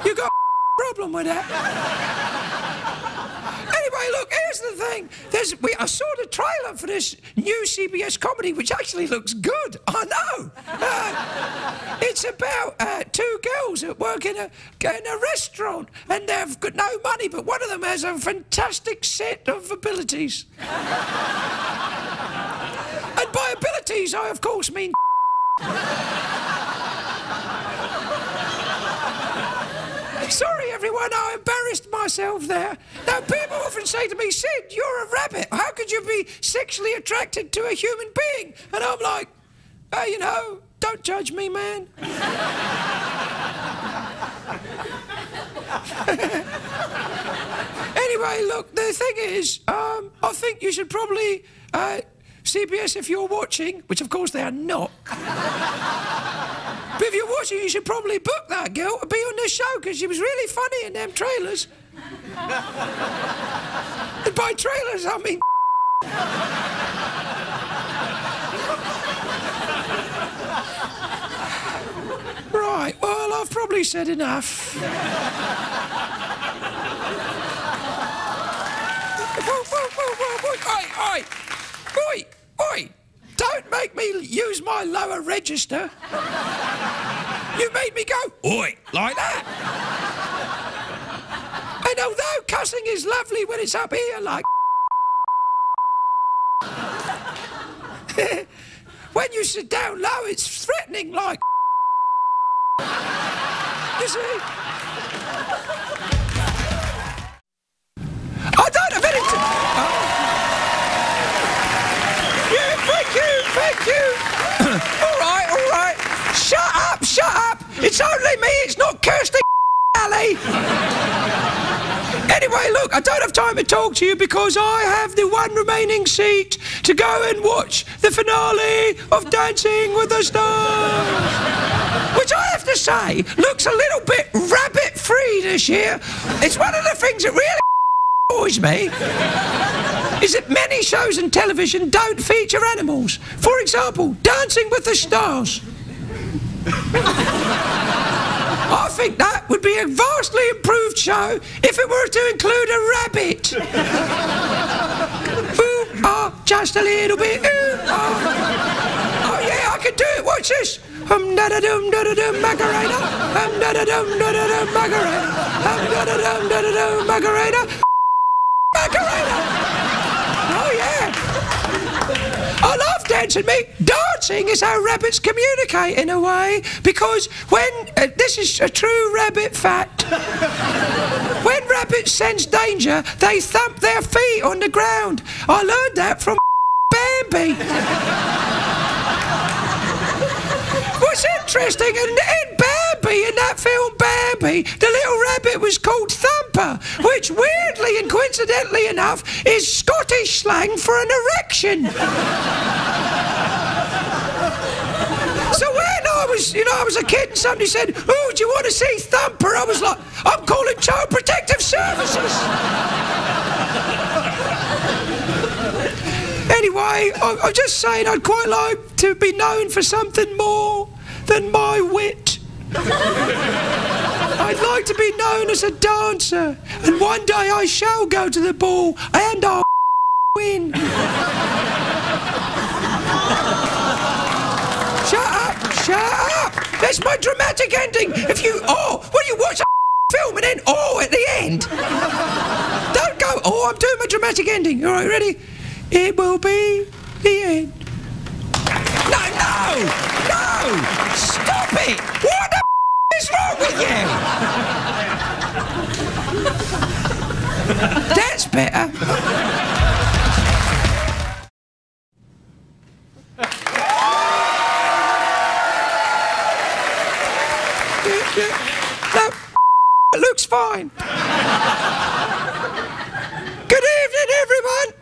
You got a problem with that. Anyway, look, here's the thing. I saw the trailer for this new CBS comedy, which actually looks good. I know. It's about two girls that work in a restaurant, and they've got no money, but one of them has a fantastic set of abilities. And by abilities, I, of course, mean... Sorry, everyone, I embarrassed myself there. Now, people often say to me, Sid, you're a rabbit. How could you be sexually attracted to a human being? And I'm like, oh, you know, don't judge me, man. Anyway, look, the thing is, I think you should probably... CBS, if you're watching, which, of course, they are not... But if you're watching, you should probably book that girl to be on this show, because she was really funny in them trailers. And by trailers, I mean... Right, well, I've probably said enough. Oi, oi! Don't make me use my lower register. You made me go, oi, like that. And although cussing is lovely when it's up here, like... when you sit down low, it's threatening, like... You see? I don't have anything... Thank you. All right, all right. Shut up, shut up. It's only me. It's not Kirsty Alley. Anyway, look, I don't have time to talk to you because I have the one remaining seat to go and watch the finale of Dancing with the Stars, which I have to say looks a little bit rabbit-free this year. It's one of the things that really annoys me. Is that many shows and television don't feature animals. For example, Dancing with the Stars. I think that would be a vastly improved show if it were to include a rabbit. Ooh, ah, oh, just a little bit, ooh, ah. Oh. Oh yeah, I can do it, watch this. Da-da-dum, Macarena. Da-da-dum, Macarena. Da-da-dum, Macarena. Macarena. I love dancing, mate. Dancing is how rabbits communicate, in a way, because when... this is a true rabbit fact. When rabbits sense danger, they thump their feet on the ground. I learned that from Bambi. What's interesting, in Bambi, in that film Bambi, the little rabbit was called Thumper, which, weirdly and coincidentally enough, is Scottish slang for an erection. So when I was, you know, I was a kid and somebody said, oh, do you want to see Thumper? I was like, I'm calling Child Protective Services. Anyway, I'm just saying I'd quite like to be known for something more than my wit. I'd like to be known as a dancer, and one day I shall go to the ball and I'll win. Shut up, shut up. That's my dramatic ending. If you, oh, well, you watch a film and then, oh, at the end. Don't go, oh, I'm doing my dramatic ending. All right, ready? It will be the end. No, no, no! Stop it! What the is wrong with you? That's better. That looks fine. Good evening, everyone.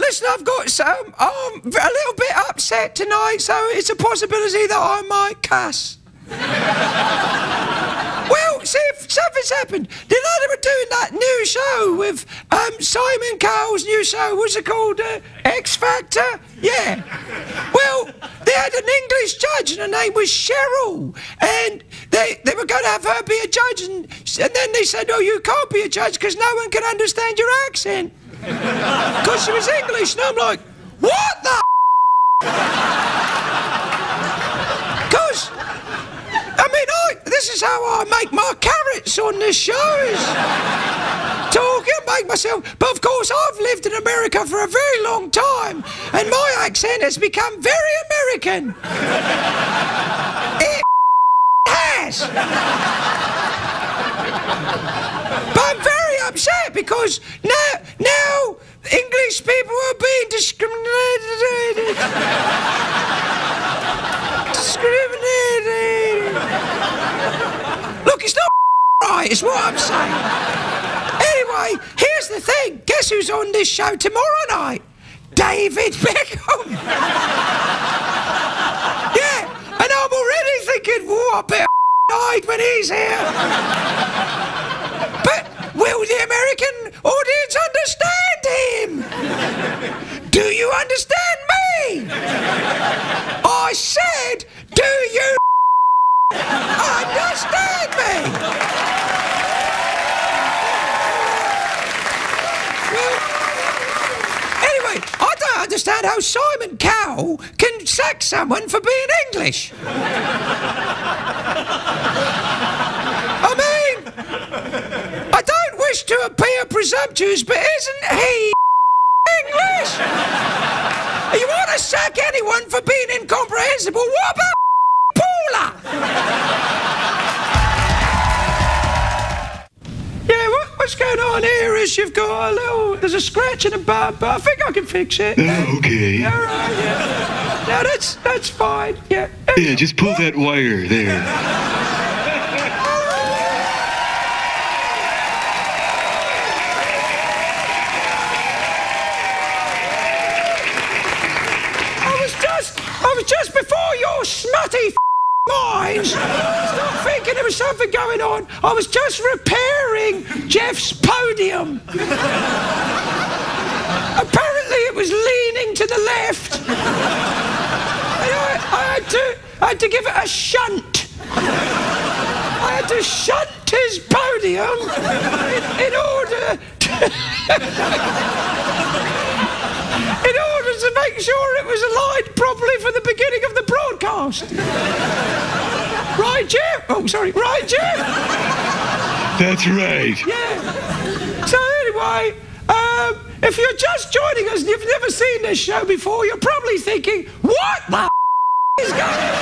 Listen, I've got some... I'm a little bit upset tonight, so it's a possibility that I might cuss. Well, see, if something's happened. You know, they were doing that new new show with Simon Cowell's new show. What's it called? X Factor? Yeah. Well, they had an English judge and her name was Cheryl. And they were going to have her be a judge. And then they said, oh, you can't be a judge because no one can understand your accent. Because she was English. And I'm like, what the? Because, I mean, this is how I make my carrots on this show, is talking, make myself. But of course, I've lived in America for a very long time, and my accent has become very American. It has. But I'm very upset because now English people are being discriminated. Look, it's not right, is what I'm saying. Anyway, here's the thing. Guess who's on this show tomorrow night? David Beckham. Yeah, and I'm already thinking, whoa, I better hide when he's here. But will the American audience understand him? Do you understand me? I said, do you understand me? Well, anyway, I don't understand how Simon Cowell can sack someone for being English. I don't wish to appear presumptuous, but isn't he English? You want to sack anyone for being incomprehensible? What about Paula? Yeah, what's going on here is you've got a little... There's a scratch in the bum, but I think I can fix it. Okay. All right, yeah. No, that's fine, yeah. Yeah, just pull that wire there. Yeah. Just before your smutty minds start thinking there was something going on, I was just repairing Jeff's podium. Apparently it was leaning to the left. And I had to give it a shunt. I had to shunt his podium in order to make sure it was aligned properly for the beginning of the broadcast. Right, Jeff? Oh, sorry. Right, Jeff? That's right. Yeah. So anyway, if you're just joining us and you've never seen this show before, you're probably thinking, what the is going on?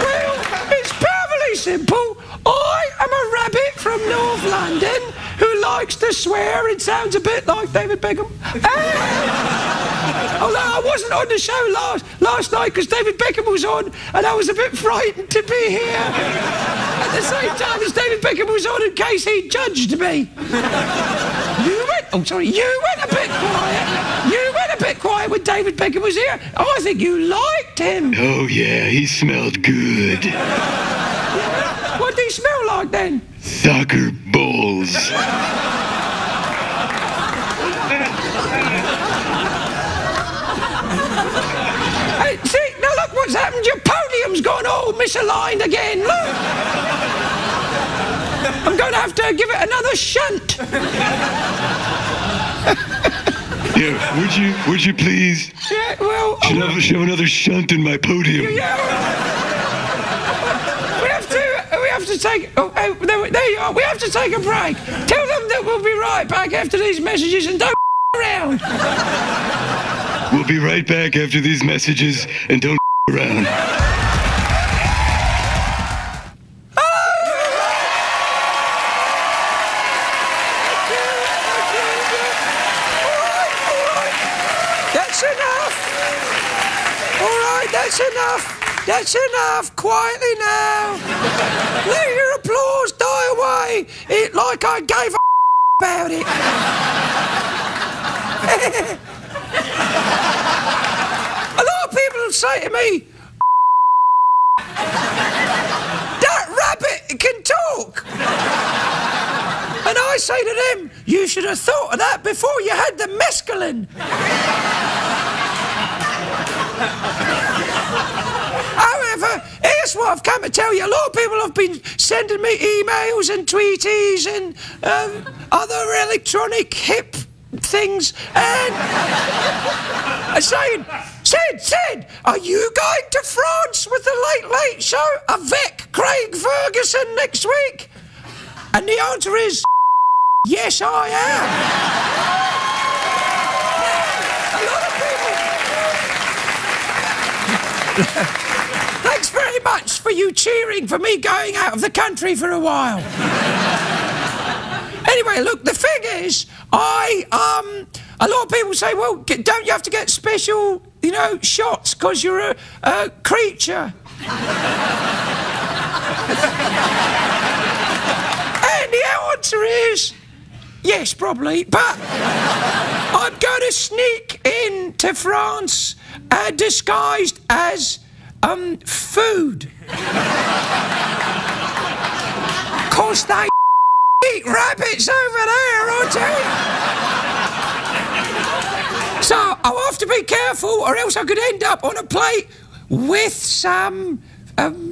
Well, it's perfectly simple. I am a rabbit from North London who likes to swear and sounds a bit like David Beckham. Although I wasn't on the show last night because David Beckham was on and I was a bit frightened to be here at the same time as David Beckham was on in case he judged me. You went a bit quiet. You went a bit quiet when David Beckham was here. I think you liked him. Oh, yeah, he smelled good. What do you smell like then? Soccer balls. Hey, see, now look what's happened. Your podium's gone all misaligned again. Look. I'm going to have to give it another shunt. Yeah, would you please? Yeah, well... Should I have another shunt in my podium? We have to take a break. Tell them that we'll be right back after these messages and don't around. We'll be right back after these messages and don't around. All right. That's enough. All right, that's enough. That's enough, quietly now. Let your applause die away like I gave a about it. A lot of people will say to me, that rabbit can talk. I say to them, you should have thought of that before you had the mescaline. However, here's what I've come to tell you. A lot of people have been sending me emails and tweeties and other electronic hip things and saying, Sid, are you going to France with The Late Late Show? A Vic Craig Ferguson next week? And the answer is, yes, I am. A lot of people. Thanks very much for you cheering for me going out of the country for a while. Anyway, look, the thing is, a lot of people say, well, don't you have to get special, you know, shots because you're a creature? The answer is yes, probably, but I'm going to sneak into France disguised as food. Cause they eat rabbits over there, I tell you. So I'll have to be careful, or else I could end up on a plate with some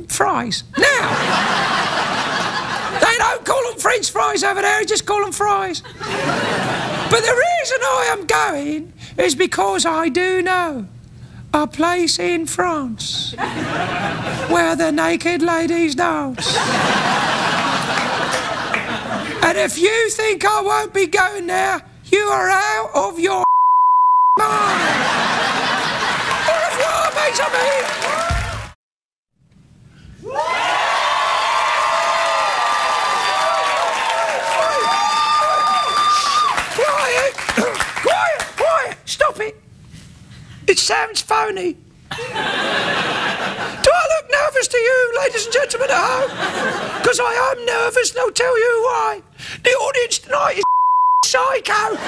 fries. Now. They don't call them French fries over there, they just call them fries. But the reason I am going is because I do know a place in France where the naked ladies dance. And if you think I won't be going there, you are out of your mind. Au revoir, mes amis. Stop it. It sounds phony. Do I look nervous to you, ladies and gentlemen at home? Because I am nervous, and I'll tell you why. The audience tonight is psycho.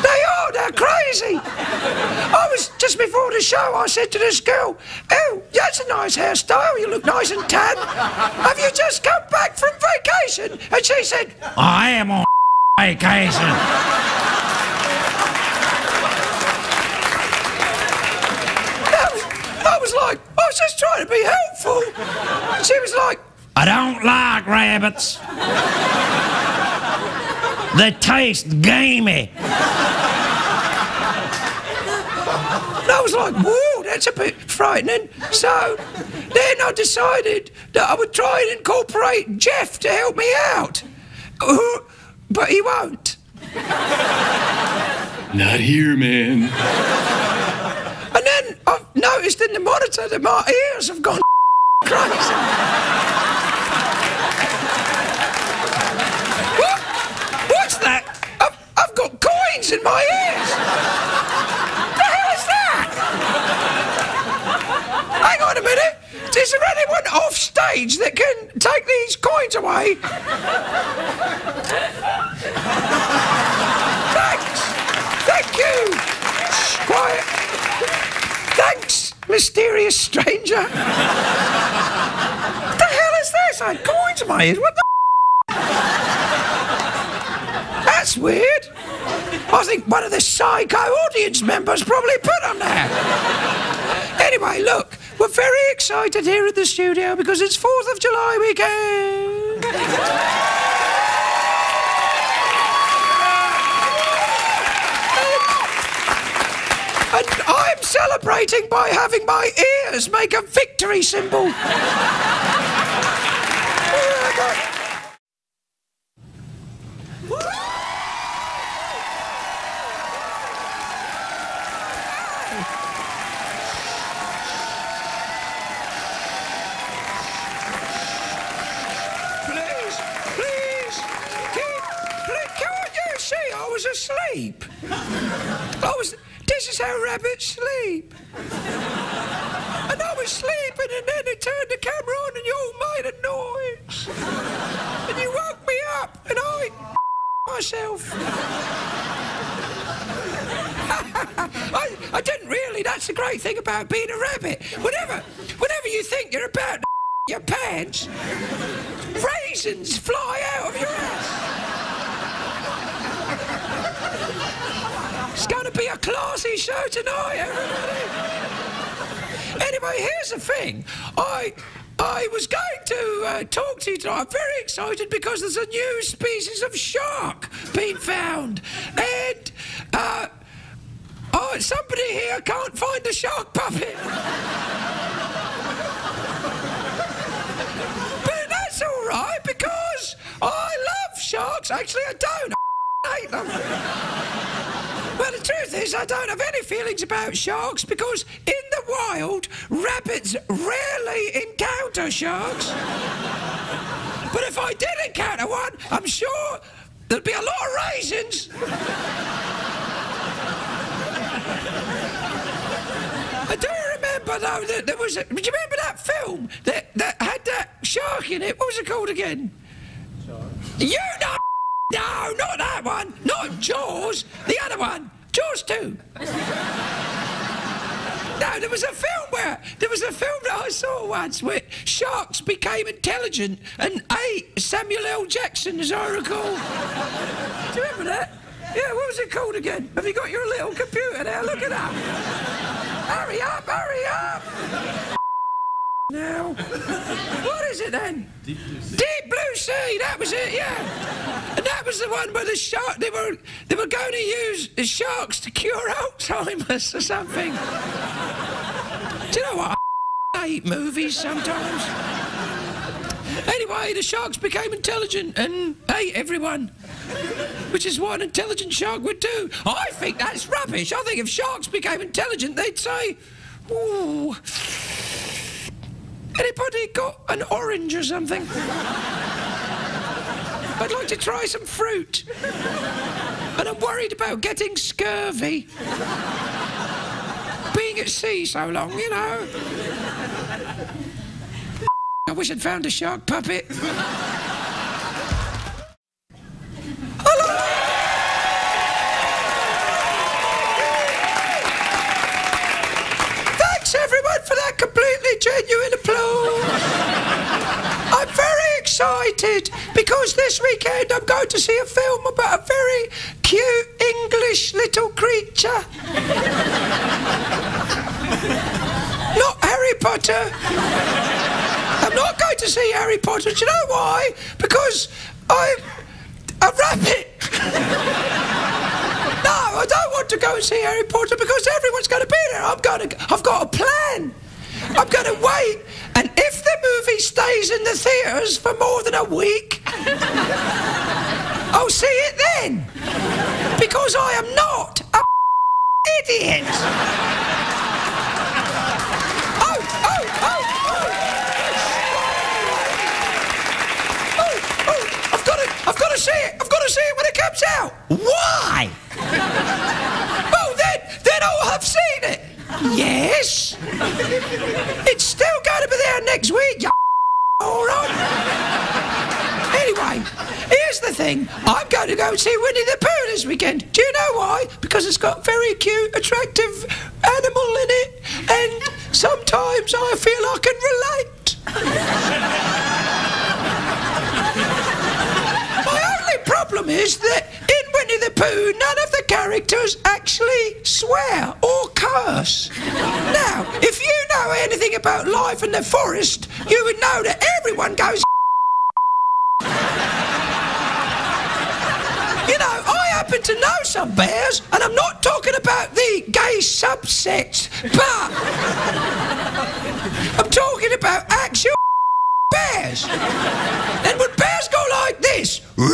They are, they're crazy. I was, just before the show, I said to this girl, oh, that's a nice hairstyle, you look nice and tan. Have you just come back from vacation? And she said, I am on vacation. I was like, I was just trying to be helpful. And she was like, I don't like rabbits. They taste gamey. And I was like, whoa, that's a bit frightening. So then I decided that I would try and incorporate Jeff to help me out. But he won't. Not here, man. And then I've noticed in the monitor that my ears have gone crazy. In my ears. The hell is that? Hang on a minute. Is there anyone off stage that can take these coins away? Thanks. Thank you. Shh, quiet. Thanks, mysterious stranger. The hell is this? I had coins in my ears. What the? That's weird. I think one of the psycho audience members probably put them there. Anyway, look, we're very excited here at the studio because it's 4th of July weekend. And I'm celebrating by having my ears make a victory symbol. Asleep. This is how rabbits sleep. And I was sleeping, and then they turned the camera on, and you all made a noise. And you woke me up, and I myself. I didn't really. That's the great thing about being a rabbit. Whenever you think you're about to your pants, raisins fly out of your ass. It's going to be a classy show tonight, everybody. Anyway, here's the thing. I was going to talk to you tonight. I'm very excited because there's a new species of shark being found. And somebody here can't find the shark puppet. But that's all right because I love sharks. Actually, I don't. I hate them. Well, the truth is, I don't have any feelings about sharks because in the wild, rabbits rarely encounter sharks. But if I did encounter one, I'm sure there'd be a lot of raisins. I do remember, though, that there was... Do you remember that film that had that shark in it? What was it called again? Shark. You know... No, not that one. Not Jaws. The other one. Jaws 2. No, there was a film that I saw once where sharks became intelligent and ate Samuel L. Jackson, as I recall. Do you remember that? Yeah, what was it called again? Have you got your little computer there? Look it up. Hurry up, hurry up. Now, what is it then? Deep Blue Sea, that was it, yeah. And that was the one where the shark, they were going to use the sharks to cure Alzheimer's or something. Do you know what? I hate movies sometimes. Anyway, the sharks became intelligent and ate everyone, which is what an intelligent shark would do. I think that's rubbish. I think if sharks became intelligent, they'd say, ooh... Anybody got an orange or something? I'd like to try some fruit. And I'm worried about getting scurvy. Being at sea so long, you know. I wish I'd found a shark puppet. Hello! Everyone for that completely genuine applause. I'm very excited because this weekend I'm going to see a film about a very cute English little creature. Not Harry Potter. I'm not going to see Harry Potter. Do you know why? Because I'm a rabbit. No, I don't want to go and see Harry Potter because everyone's going to be there. I've got a plan. I'm going to wait, and if the movie stays in the theatres for more than a week, I'll see it then. Because I am not a idiot. Oh! I've got to see it. I've got to see it when it comes out. Why? Well, then I'll have seen it. Yes. It's still going to be there next week, you all right? Anyway, here's the thing. I'm going to go and see Winnie the Pooh this weekend. Do you know why? Because it's got very cute, attractive animal in it. And sometimes I feel I can relate. The problem is that in Winnie the Pooh, none of the characters actually swear or curse. Now, if you know anything about life in the forest, you would know that everyone goes... You know, I happen to know some bears, and I'm not talking about the gay subsets, but I'm talking about actual... bears. And when bears go like this, what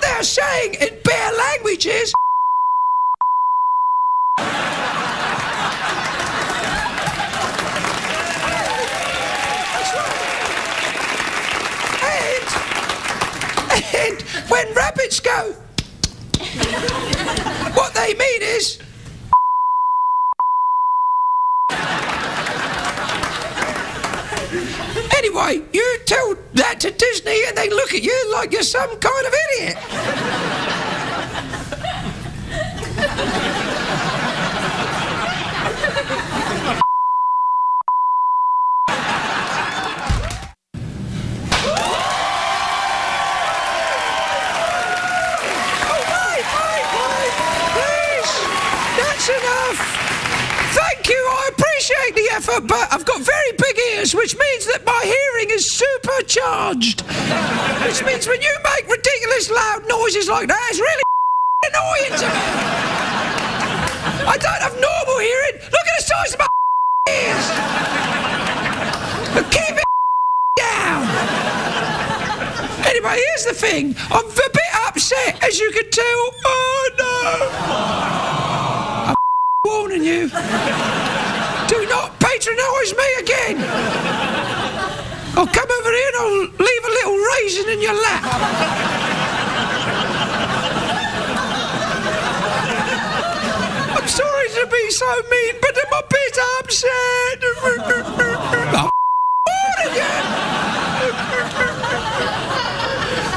they're saying in bear language is, that's right. And when rabbits go, what they mean is, anyway, you tell that to Disney and they look at you like you're some kind of idiot. enough. Thank you, I appreciate the effort, but I've got very big ears, which means that my hearing is supercharged. Which means when you make ridiculous loud noises like that, it's really annoying to me. I don't have normal hearing. Look at the size of my ears. But keep it down. Anyway, here's the thing. I'm a bit upset, as you can tell. Oh, no. I'm warning you. Do not patronise me again. I'll come over here and I'll leave a little raisin in your lap. Sorry to be so mean, but I'm a bit upset. Oh,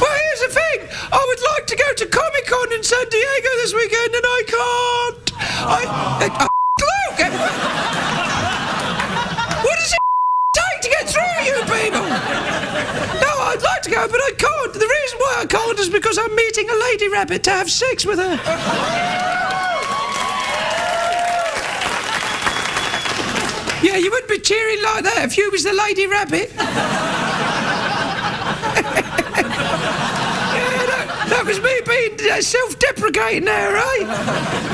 well, here's the thing. I would like to go to Comic-Con in San Diego this weekend, and I can't. Look! What does it take to get through you people? No, I'd like to go, but I can't. The reason why I can't is because I'm meeting a lady rabbit to have sex with her. Yeah, you wouldn't be cheering like that if you was the lady rabbit. Yeah, that was me being self-deprecating there, right?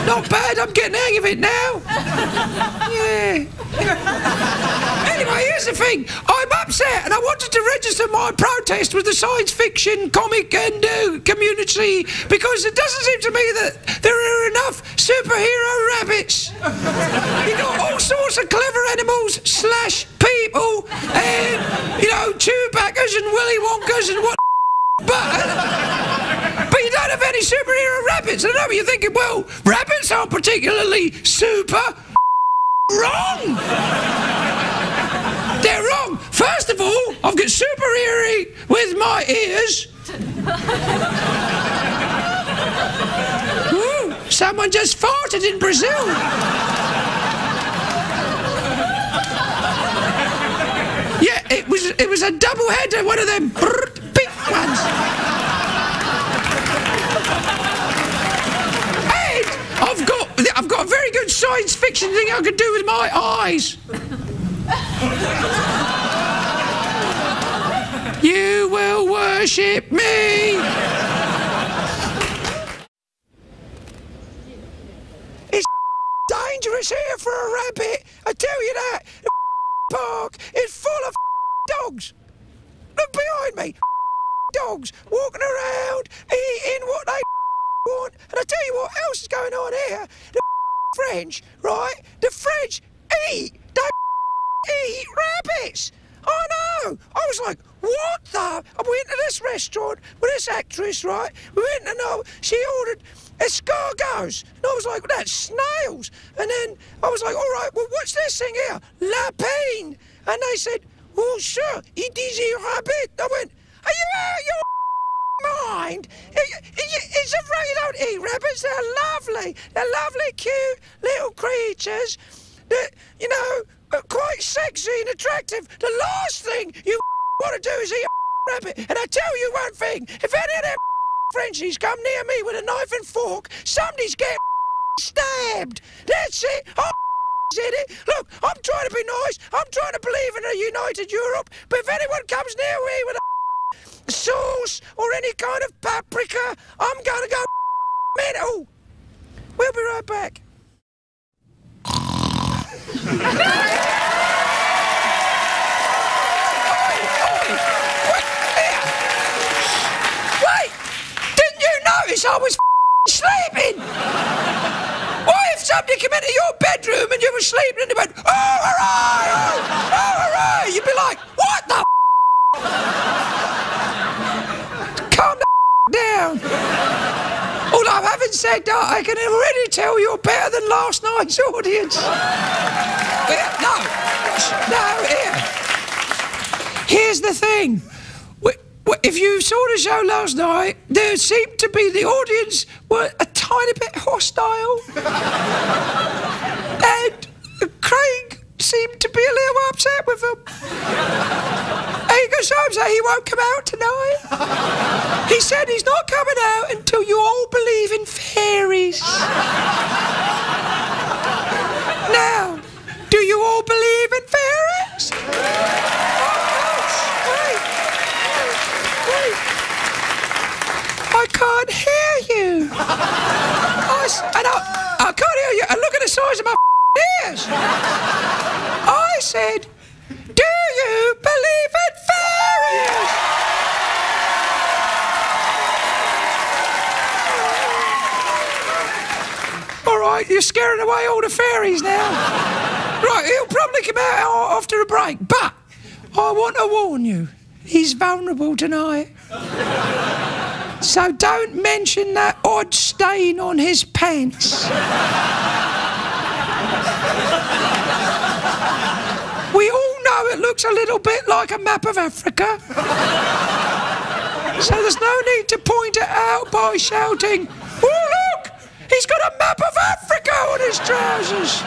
Not bad, I'm getting hang of it now. Yeah. Anyway, here's the thing. I'm upset and I wanted to register my protest with the science fiction, comic and community because it doesn't seem to me that there are enough superhero rabbits. You got all sorts of clever animals / people and, you know, Chewbacca's and Willy Wonka's and what but you don't have any superhero rabbits. I know you're thinking, well, rabbits aren't particularly super. Wrong! They're wrong. First of all, I've got super eerie with my ears. Ooh, someone just farted in Brazil. Yeah, it was a double header, one of them big ones. And I've got a very good science fiction thing I could do with my eyes. You will worship me. It's dangerous here for a rabbit. I tell you that. The park is full of dogs. Look behind me. Dogs walking around, eating what they want. And I tell you what else is going on here. The French, right? The French eat. They eat rabbits. I know. I was like, what the? I went to this restaurant with this actress, right? We went and she ordered escargots. And I was like, well, that's snails. And then I was like, all right, well, what's this thing here? Lapine. And they said, oh, sure, it is a rabbit. I went, are you out of your mind? It's a rabbit. They don't eat rabbits. They're lovely. They're lovely, cute little creatures that, you know, quite sexy and attractive. The last thing you want to do is eat a rabbit. And I tell you one thing, if any of them Frenchies come near me with a knife and fork, somebody's getting stabbed. That's it. I said it. Look, I'm trying to be nice. I'm trying to believe in a united Europe. But if anyone comes near me with a sauce or any kind of paprika, I'm going to go mental. We'll be right back. Oi, oi, wait here. Wait, didn't you notice I was sleeping? What if somebody came into your bedroom and you were sleeping and they went, oh, hooray, oh, hooray? You'd be like, what the calm the down. Although, having said that, I can already tell you're better than last night's audience. Yeah, no, no, yeah. Here's the thing. If you saw the show last night, there seemed to be the audience were a tiny bit hostile. And Craig seemed to be a little upset with them. He goes home and says he won't come out tonight. He said he's not coming out until you all believe in fairies. Do you all believe in fairies? I can't hear you. I can't hear you. And look at the size of my ears. I said, do you believe in fairies? All right, you're scaring away all the fairies now. Right, he'll probably come out after a break, but I want to warn you, he's vulnerable tonight. So don't mention that odd stain on his pants. We all know it looks a little bit like a map of Africa. So there's no need to point it out by shouting, "Oh, look! He's got a map of Africa on his trousers!"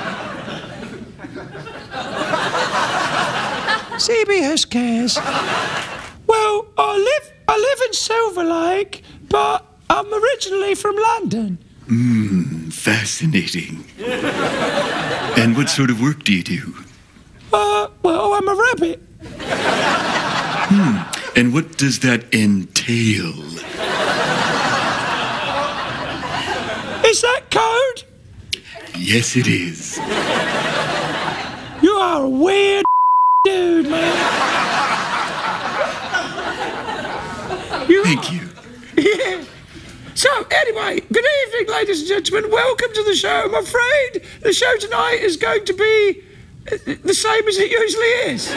CBS cares. Well, I live in Silver Lake, but I'm originally from London. Fascinating. And what sort of work do you do? Well, I'm a rabbit. And what does that entail? Is that code? Yes, it is. You are a weird dude, man. Thank you. Yeah. So, anyway, good evening, ladies and gentlemen. Welcome to the show. I'm afraid the show tonight is going to be the same as it usually is.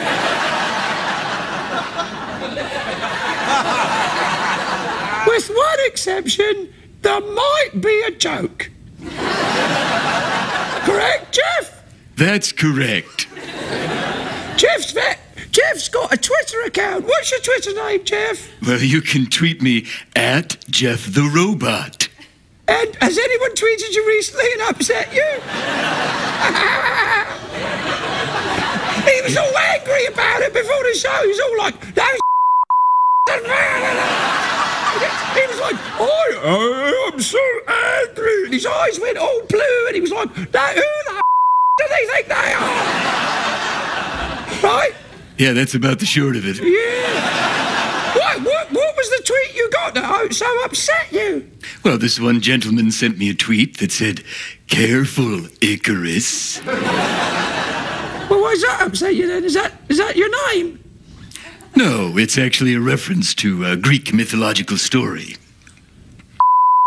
With one exception, there might be a joke. Correct, Jeff? That's correct. Jeff's got a Twitter account. What's your Twitter name, Jeff? Well, you can tweet me at Jeff the Robot. And has anyone tweeted you recently and upset you? He was all angry about it before the show. He was all like, "That was..." He was like, "Oh, I'm so angry." And his eyes went all blue and he was like, "Who the do they think they are?" Right? Yeah, that's about the short of it. Yeah. What was the tweet you got that so upset you? Well, this one gentleman sent me a tweet that said, "Careful, Icarus." Well, why does that upset you then? Is that your name? No, it's actually a reference to a Greek mythological story.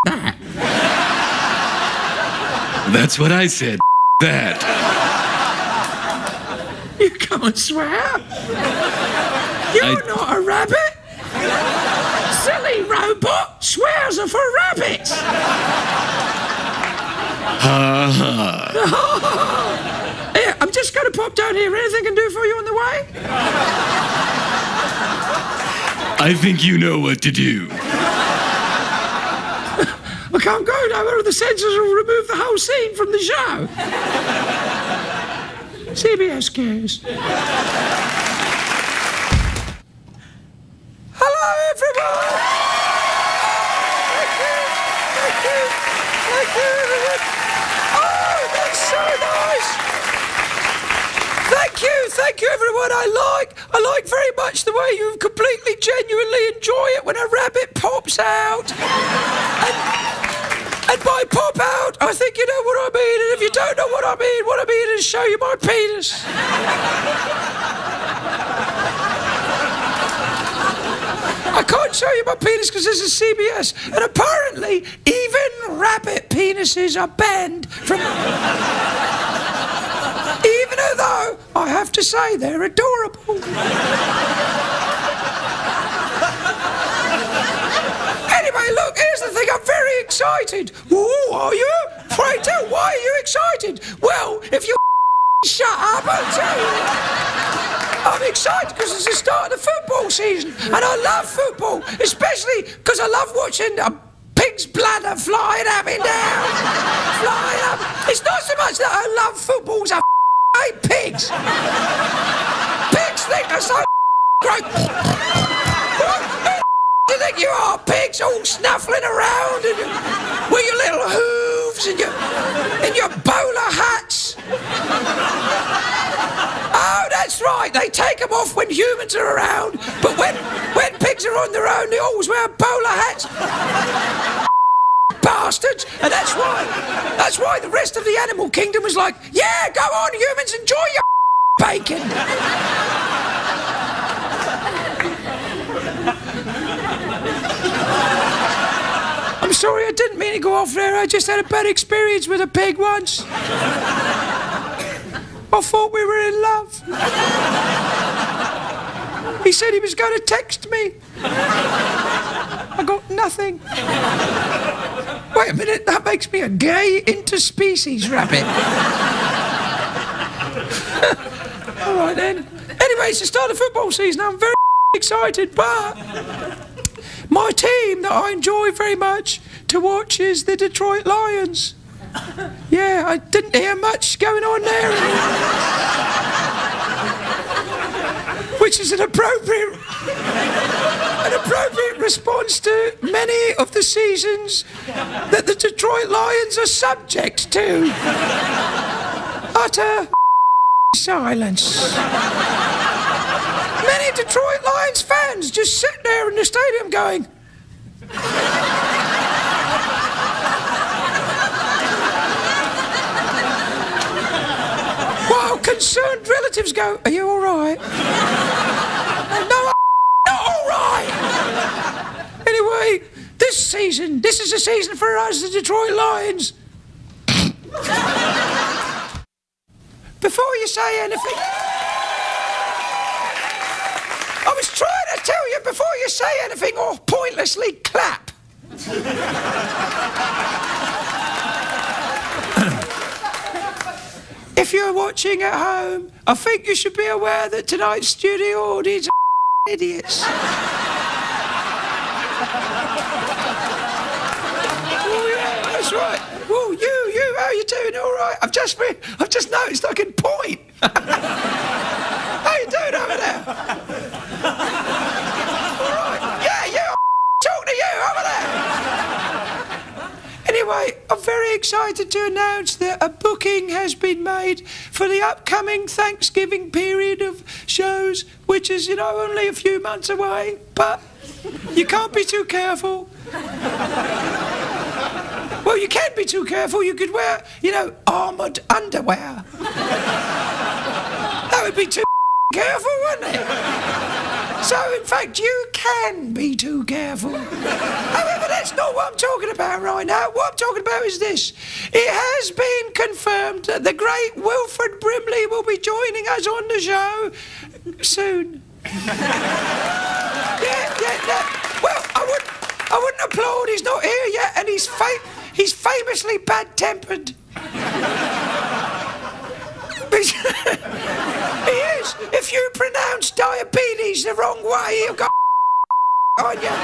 That. That's what I said. That. You can't swear. You're not a rabbit. Silly robot, swears are for rabbits. Ha ha. Here, I'm just going to pop down here. Anything I can do for you on the way? I think you know what to do. I can't go now. The censors will remove the whole scene from the show. CBS cares. Hello, everyone! Thank you, thank you, thank you, everyone. Oh, that's so nice. Thank you, everyone. I like very much the way you completely, genuinely enjoy it when a rabbit pops out. And by pop out, I think you know what I mean. And if you don't know what I mean is show you my penis. I can't show you my penis because this is CBS. And apparently, even rabbit penises are banned from... Even though, I have to say, they're adorable. Look, here's the thing, I'm very excited. Ooh, are you? Pray tell, why are you excited? Well, if you shut up, I'll tell you. I'm excited because it's the start of the football season, and I love football, especially because I love watching a pig's bladder flying up and down, flying up. It's not so much that I love football as I hate pigs. Pigs think they're so great. You think you are pigs all snuffling around and with your little hooves and your bowler hats? right, they take them off when humans are around, but when pigs are on their own, they always wear bowler hats. Bastards, and that's why the rest of the animal kingdom was like, yeah, go on, humans, enjoy your bacon. I'm sorry, I didn't mean to go off there. I just had a bad experience with a pig once. I thought we were in love. He said he was going to text me. I got nothing. Wait a minute, that makes me a gay interspecies rabbit. All right then. Anyway, it's the start of football season. I'm very excited, but my team that I enjoy very much to watch is the Detroit Lions. Yeah, I didn't hear much going on there anymore. Which is an appropriate response to many of the seasons that the Detroit Lions are subject to. Utter silence. Many Detroit Lions fans just sit there in the stadium going... while concerned relatives go, are you all right? Anyway, this is a season for us, the Detroit Lions. Before you say anything... I was trying to tell you before you say anything or pointlessly clap. If you're watching at home, I think you should be aware that tonight's studio audience are idiots. That's right. Oh, you, how are you doing? All right. I've just noticed I can point. How you doing over there? All right. Yeah, you. Talk to you over there. Anyway, I'm very excited to announce that a booking has been made for the upcoming Thanksgiving period of shows, which is, you know, only a few months away. But you can't be too careful. Well, you can be too careful. You could wear, you know, armoured underwear. That would be too careful, wouldn't it? So, in fact, you can be too careful. However, that's not what I'm talking about right now. What I'm talking about is this. It has been confirmed that the great Wilfred Brimley will be joining us on the show soon. Yeah. Well, I wouldn't applaud. He's not here yet, and he's famously bad-tempered. He is. If you pronounce diabetes the wrong way, he'll go on you.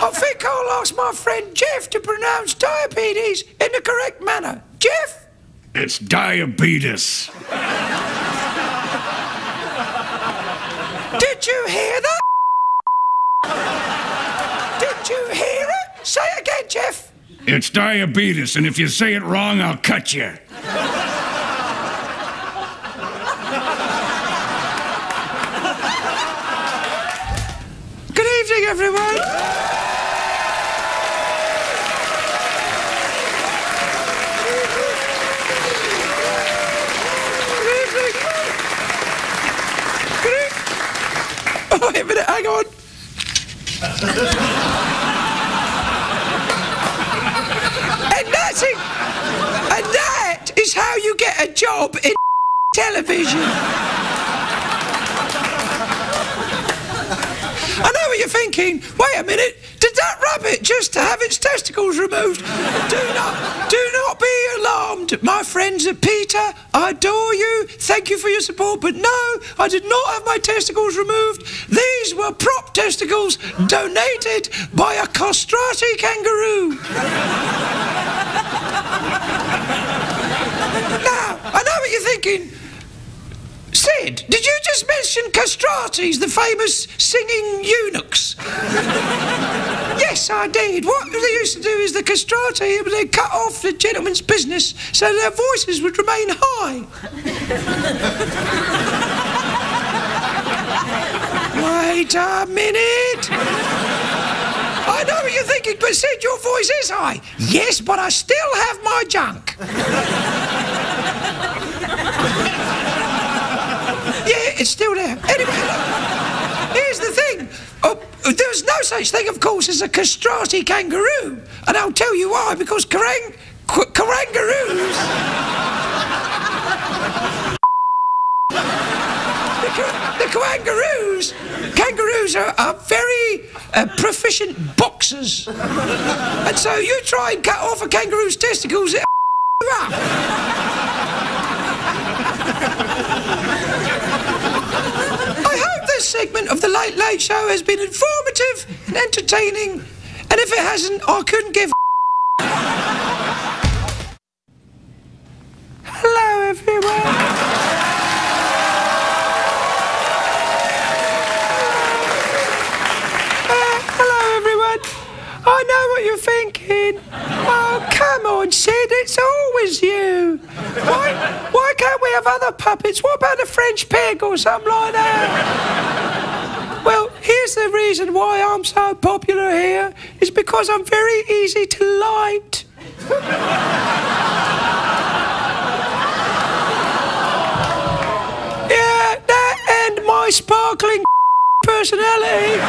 I think I'll ask my friend Jeff to pronounce diabetes in the correct manner. Jeff? It's diabetes. Did you hear that? Did you hear it? Say it again, Jeff. It's diabetes, and if you say it wrong, I'll cut you. Good evening, everyone. Wait a minute, hang on. And that is how you get a job in television. I know what you're thinking. Wait a minute, did that rabbit just have its testicles removed? Do not be alarmed, my friends at Peter. I adore you. Thank you for your support. But no, I did not have my testicles removed. These were prop testicles donated by a castrati kangaroo. Now, I know what you're thinking. Sid, did you just mention castratis, the famous singing eunuchs? Yes, Yes, I did. What they used to do is the castrato, they cut off the gentleman's business so their voices would remain high. Wait a minute. I know what you're thinking, but Sid, your voice is high. Yes, but I still have my junk. Yeah, it's still there. Anyway, look, here's the thing. There's no such thing, of course, as a castrati kangaroo. And I'll tell you why, because karangaroos... Kangaroos are very proficient boxers. And so you try and cut off a kangaroo's testicles, it'll you up. I hope this segment of The Late Late Show has been informative and entertaining. And if it hasn't, I couldn't give a Hello, everyone. I know what you're thinking. Oh, come on, Sid, it's always you. Why can't we have other puppets? What about a French pig or something like that? Well, here's the reason why I'm so popular here, is because I'm very easy to light. Yeah, that and my sparkling personality.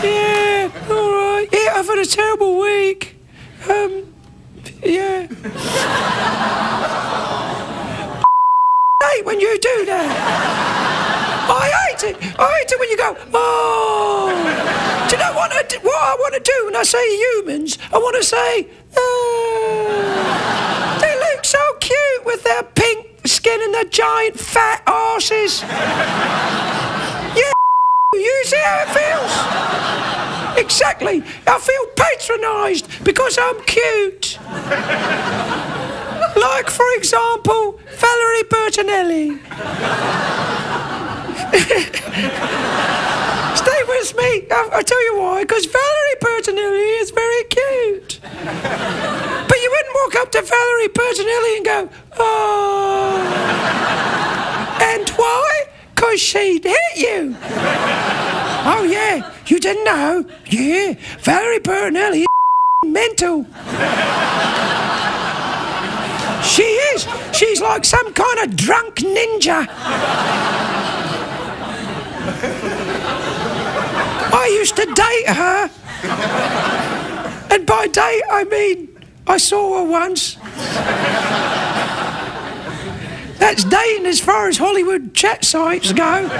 Yeah, all right. Yeah, I've had a terrible week. Yeah. I hate when you do that. I hate it. I hate it when you go, oh. Do you know what I want to do when I say humans? I want to say, oh. They look so cute with their pink skin and their giant fat arses. Yeah. You see how it feels? Exactly. I feel patronised because I'm cute. Like, for example, Valerie Bertinelli. Stay with me. I'll tell you why. Because Valerie Bertinelli is very cute. But you wouldn't walk up to Valerie Bertinelli and go, oh. And why? Because she'd hit you. Oh, yeah, you didn't know? Yeah, Valerie Bertinelli is mental. She is. She's like some kind of drunk ninja. I used to date her. And by date, I mean I saw her once. That's dating as far as Hollywood chat sites go.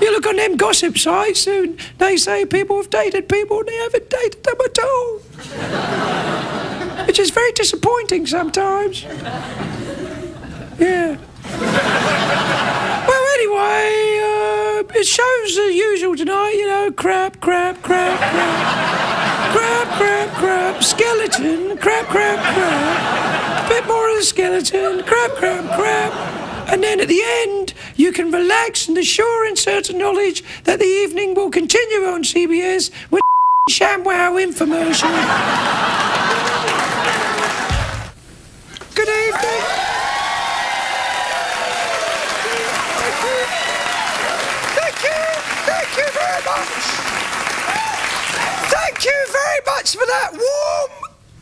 You look on them gossip sites and they say people have dated people and they haven't dated them at all. Which is very disappointing sometimes. Yeah. Well, anyway, it shows as usual tonight, you know, crap, skeleton, crap. Bit more of the skeleton, crap, and then at the end you can relax in the sure and certain knowledge that the evening will continue on CBS with ShamWow infomercial. Good evening. Thank you very much. Thank you very much for that warm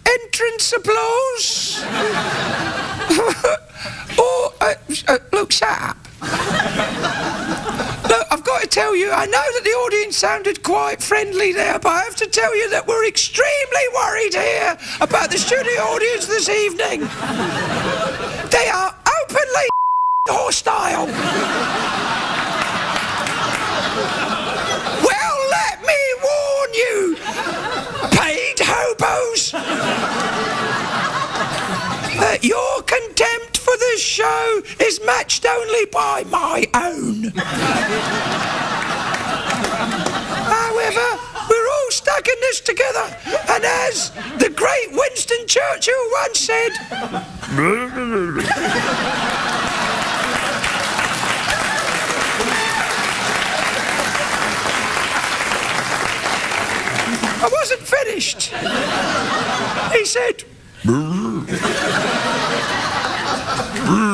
entrance applause. Or, look, shut up. Look, I've got to tell you, I know that the audience sounded quite friendly there, but I have to tell you that we're extremely worried here about the studio audience this evening. They are openly hostile. Well, let me warn you, paid hobos. That your contempt for this show is matched only by my own. However, we're all stuck in this together, and as the great Winston Churchill once said, wasn't finished. He said, brr. Brr.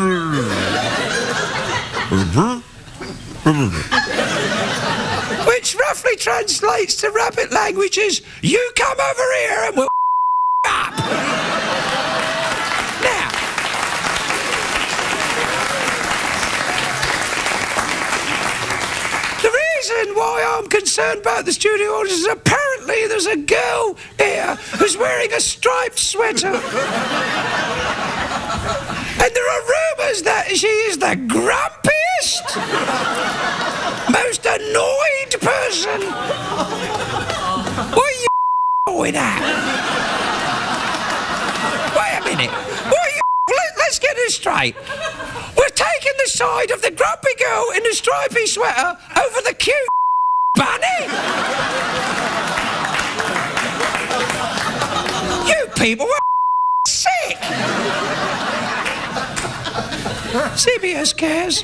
Which roughly translates to rabbit language as, you come over here and we'll up. Now, the reason why I'm concerned about the studio audience is apparently there's a girl here who's wearing a striped sweater. And there are rumours that she is the grumpiest, most annoyed person. What are you going at? Wait a minute. What are you... Let's get this straight. We're taking the side of the grumpy girl in the stripy sweater over the cute bunny? You people are sick. CBS cares.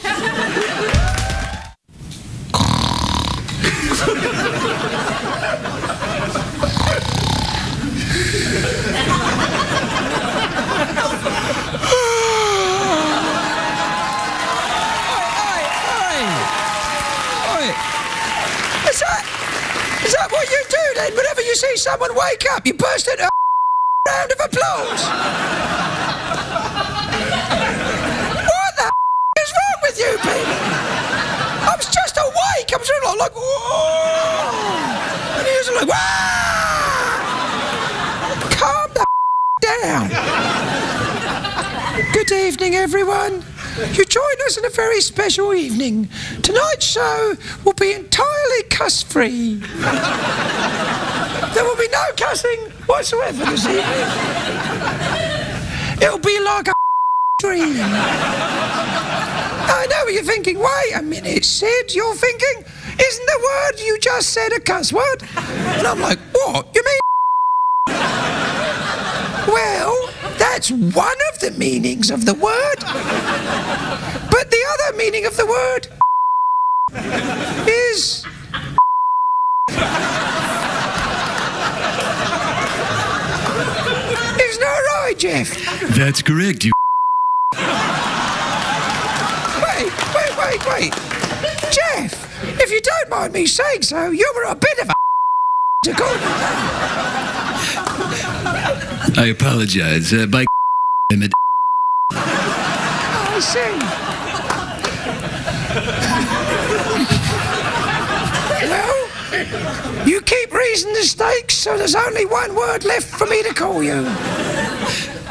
Is that what you do then? Whenever you see someone wake up, you burst into a round of applause. You people. I was just awake. I was really like, whoa. And he was like, wow. Calm the down. Good evening, everyone. You join us in a very special evening. Tonight's show will be entirely cuss-free. There will be no cussing whatsoever this evening. It'll be like a dream. I know what you're thinking. Wait a minute, Sid, you're thinking, isn't the word you just said a cuss word? And I'm like, what? You mean Well, that's one of the meanings of the word. But the other meaning of the word is... Isn't that right, Jeff? That's correct, you... Wait. Jeff, if you don't mind me saying so, you were a bit of a to call me that. I apologise. By I'm a I see. Well, you keep raising the stakes, so there's only one word left for me to call you.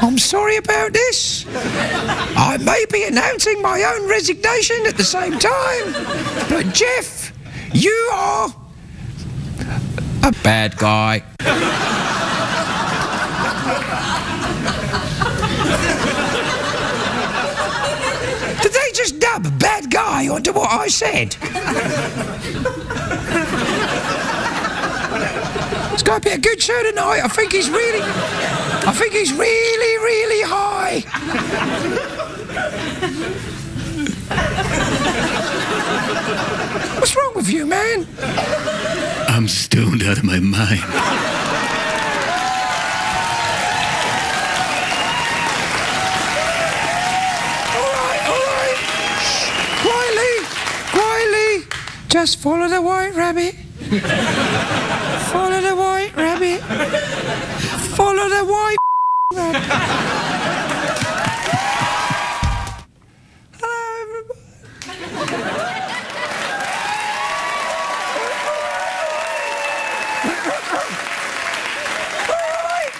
I'm sorry about this. I may be announcing my own resignation at the same time, but Jeff, you are a bad guy. Did they just dub bad guy onto what I said? It's going to be a good show tonight. I think he's really high. What's wrong with you, man? I'm stoned out of my mind. All right. Quietly. Just follow the white rabbit. Follow the white rabbit. Follow the white rabbit. Hello, everybody. All right.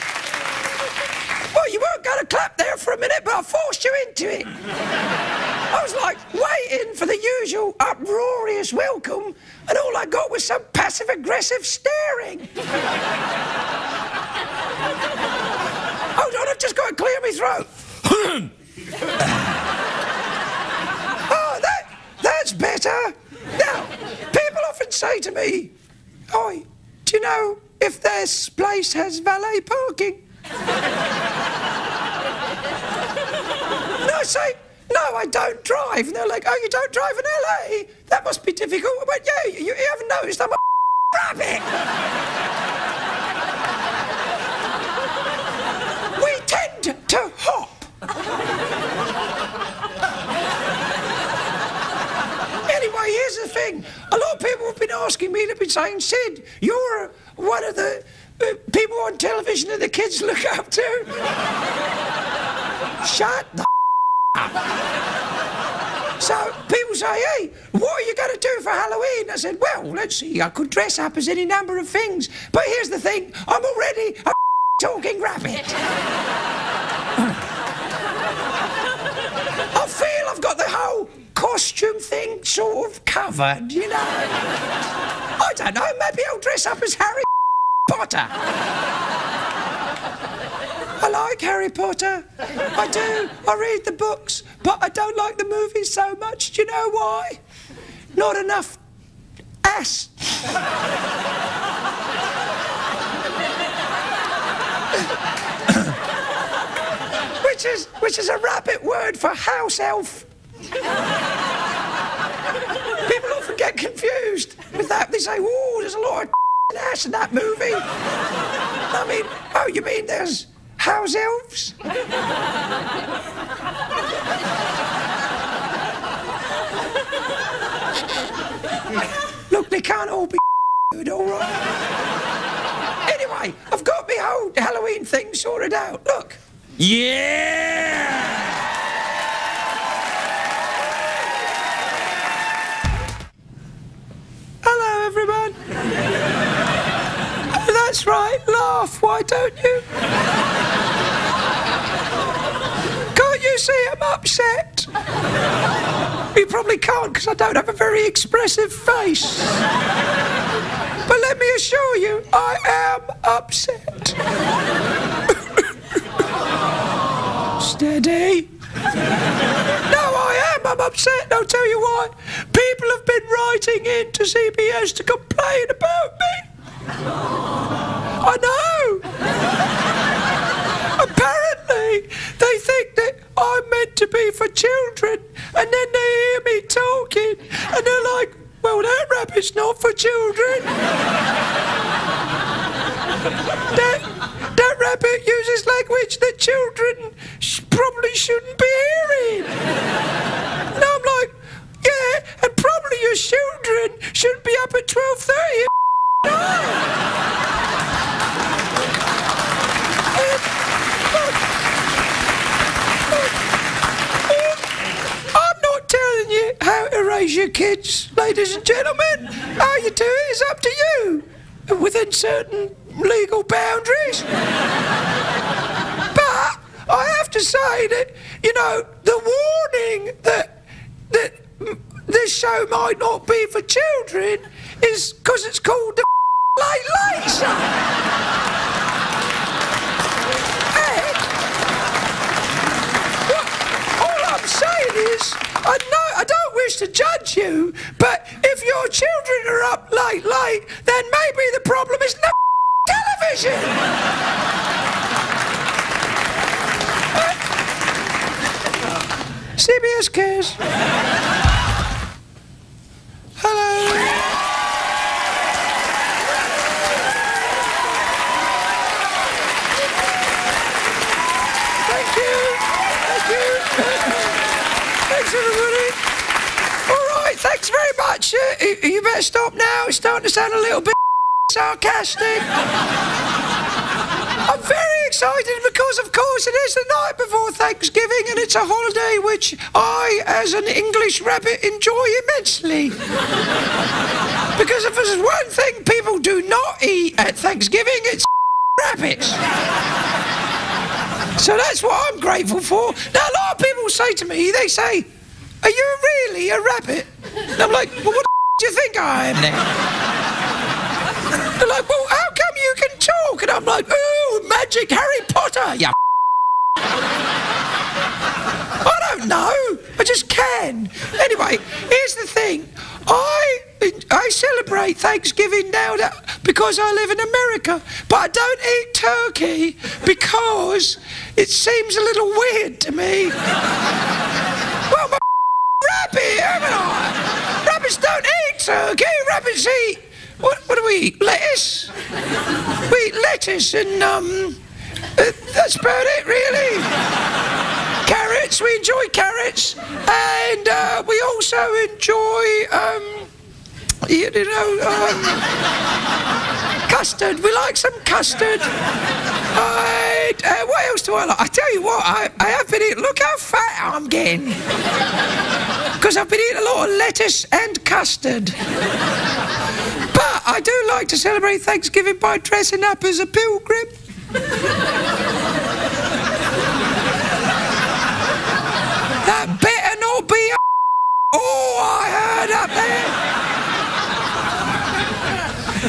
Well, you weren't going to clap there for a minute, but I forced you into it. I was like waiting for the usual uproarious welcome, and all I got was some passive-aggressive staring. Hold on, I've just got to clear my throat. That's better. Now, people often say to me, "Oi, do you know if this place has valet parking?" And I say, "No, I don't drive." And they're like, "Oh, you don't drive in LA? That must be difficult." I went, "Yeah, you haven't noticed I'm a rabbit." asking me to be saying, Sid, you're one of the people on television that the kids look up to. Shut the up. So people say, hey, what are you going to do for Halloween? I said, well, let's see, I could dress up as any number of things. But here's the thing, I'm already a talking rabbit. I feel I've got the whole costume thing sort of covered, you know. I don't know, maybe I'll dress up as Harry Potter. I like Harry Potter. I do. I read the books, but I don't like the movies so much. Do you know why? Not enough ass. Which is a rabbit word for house elf. People often get confused with that. They say, oh, there's a lot of ass in that movie. I mean, oh, you mean there's house elves? Look, they can't all be all right. Anyway, I've got my whole Halloween thing sorted out. Look. Yeah! Hello, everyone. Oh, that's right. Laugh, why don't you? Can't you see I'm upset? You probably can't, because I don't have a very expressive face. But let me assure you, I am upset. Steady. No, I am. I'm upset, and I'll tell you why. People have been writing in to CBS to complain about me. I know. Apparently, they think that I'm meant to be for children, and then they hear me talking, and they're like, well, that rabbit's not for children. That rabbit uses language that children probably shouldn't be hearing. And I'm like, yeah, and probably your children shouldn't be up at 12:30. No. I'm not telling you how to raise your kids, ladies and gentlemen. How you do it is up to you, within certain legal boundaries. But I have to say that, you know, the warning that this show might not be for children is because it's called The Late Late Show. And all I'm saying is, I don't wish to judge you, but if your children are up late, then maybe the problem is no television. CBS cares. Hello. Thank you. Thank you. Thanks, everybody. All right, thanks very much. You better stop now. It's starting to sound a little bit sarcastic. I'm very excited because, of course, it is the night before Thanksgiving, and it's a holiday which I, as an English rabbit, enjoy immensely. Because if there's one thing people do not eat at Thanksgiving, it's rabbits. So that's what I'm grateful for. Now, a lot of people say to me, they say, are you really a rabbit? And I'm like, well, what the do you think I am then? They're like, well, how come you can talk? And I'm like, ooh, magic Harry Potter, you I don't know. I just can. Anyway, here's the thing. I celebrate Thanksgiving now because I live in America, but I don't eat turkey because it seems a little weird to me. Well, I'm a rabbit, haven't I? Rabbits don't eat turkey. Rabbits eat... What do we eat? Lettuce? We eat lettuce and, that's about it, really. Carrots, we enjoy carrots. And we also enjoy, you know, custard. We like some custard. What else do I like? I tell you what, I have been eating. Look how fat I'm getting. Because I've been eating a lot of lettuce and custard. But I do like to celebrate Thanksgiving by dressing up as a pilgrim. That better not be a... Oh, I heard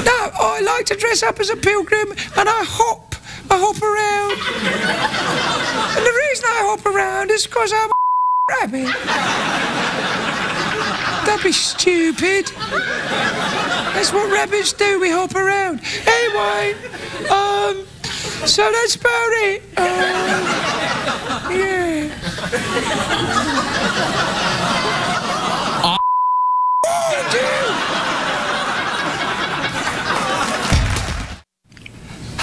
up there. No, I like to dress up as a pilgrim and I hop around. And the reason I hop around is because I'm a rabbit. That'd be stupid. That's what rabbits do, we hop around. Anyway, so that's about it. Yeah. Oh, dude.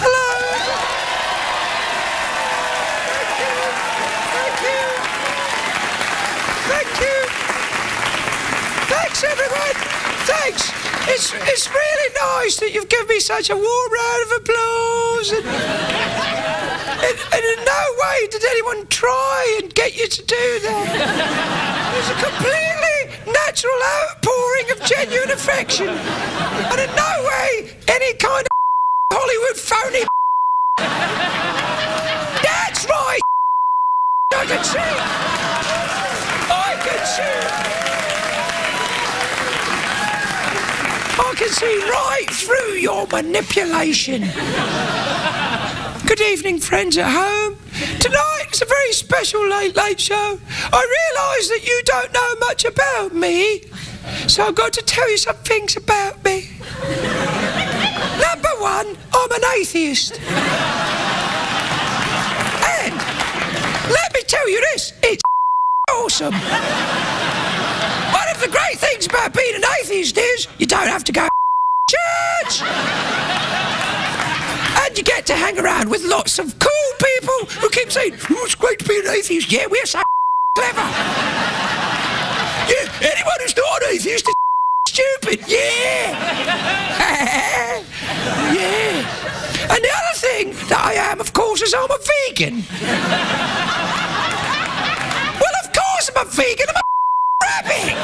Hello. Thanks, everyone. Thanks. It's really nice that you've given me such a warm round of applause. And in no way did anyone try and get you to do that. It was a completely natural outpouring of genuine affection. And in no way any kind of Hollywood phony. That's right. I can see. I can see. I can see right through your manipulation. Good evening, friends at home. Tonight is a very special Late Late Show. I realise that you don't know much about me, so I've got to tell you some things about me. Number one, I'm an atheist. And let me tell you this, it's awesome. The great things about being an atheist is you don't have to go to church, and you get to hang around with lots of cool people who keep saying, "Oh, it's great to be an atheist." Yeah, we're so clever. Yeah, anyone who's not an atheist is stupid. Yeah, yeah. And the other thing that I am, of course, is I'm a vegan. Well, of course I'm a vegan. I'm a rabbit.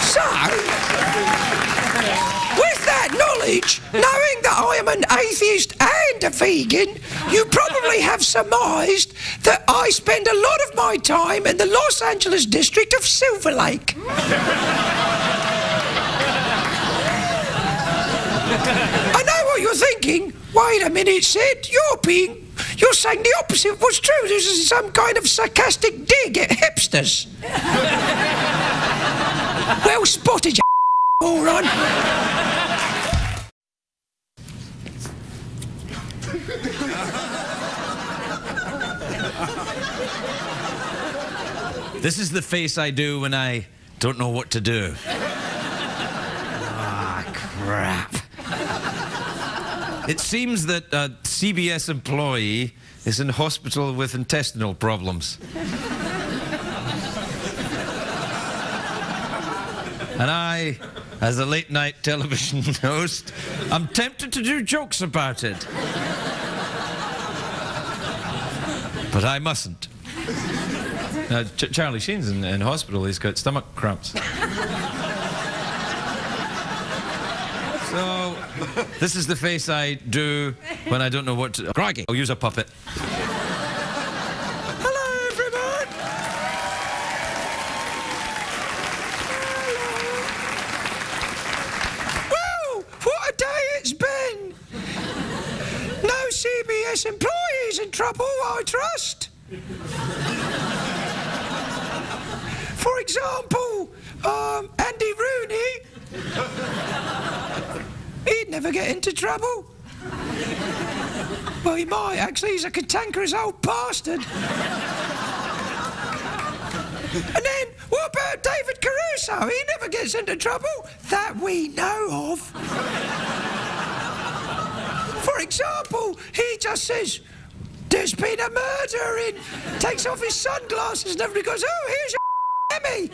So, with that knowledge, knowing that I am an atheist and a vegan, you probably have surmised that I spend a lot of my time in the Los Angeles district of Silver Lake. I know what you're thinking. Wait a minute, Sid, you're saying the opposite was true. This is some kind of sarcastic dig at hipsters. Well spotted, you moron. This is the face I do when I don't know what to do. Ah, oh, crap. It seems that a CBS employee is in hospital with intestinal problems. And I, as a late-night television host, I'm tempted to do jokes about it. But I mustn't. Now, Charlie Sheen's in hospital. He's got stomach cramps. So, this is the face I do when I don't know what to... Crikey! I'll use a puppet. Hello, everyone! Hello! Wow! What a day it's been! No CBS employees in trouble, I trust! For example, Andy Rooney... He'd never get into trouble. Well, he might, actually. He's a cantankerous old bastard. And then, what about David Caruso? He never gets into trouble. That we know of. For example, he just says, "There's been a murder," and takes off his sunglasses and everybody goes, "Oh, here's your Emmy."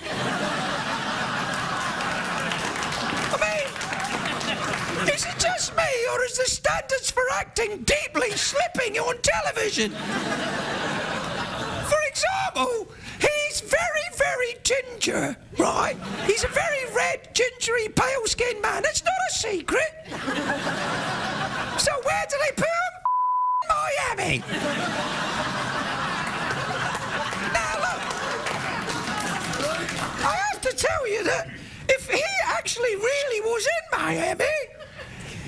Is it just me, or is the standards for acting deeply slipping on television? For example, he's very, very ginger, right? He's a very red, gingery, pale-skinned man. It's not a secret. So where do they put him? Miami. Now, look, I have to tell you that if he actually really was in Miami,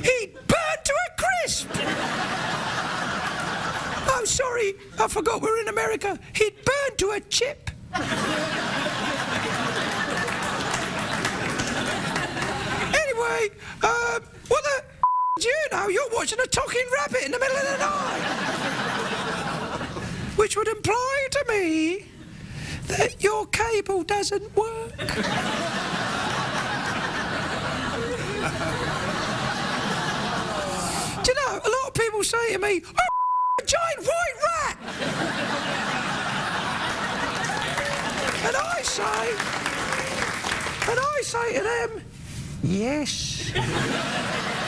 he'd burn to a crisp. Oh, sorry, I forgot we're in America. He'd burn to a chip. Anyway, what the do you know? You're watching a talking rabbit in the middle of the night. Which would imply to me that your cable doesn't work. Do you know, a lot of people say to me, "Oh, a giant white rat!" And I say to them, yes.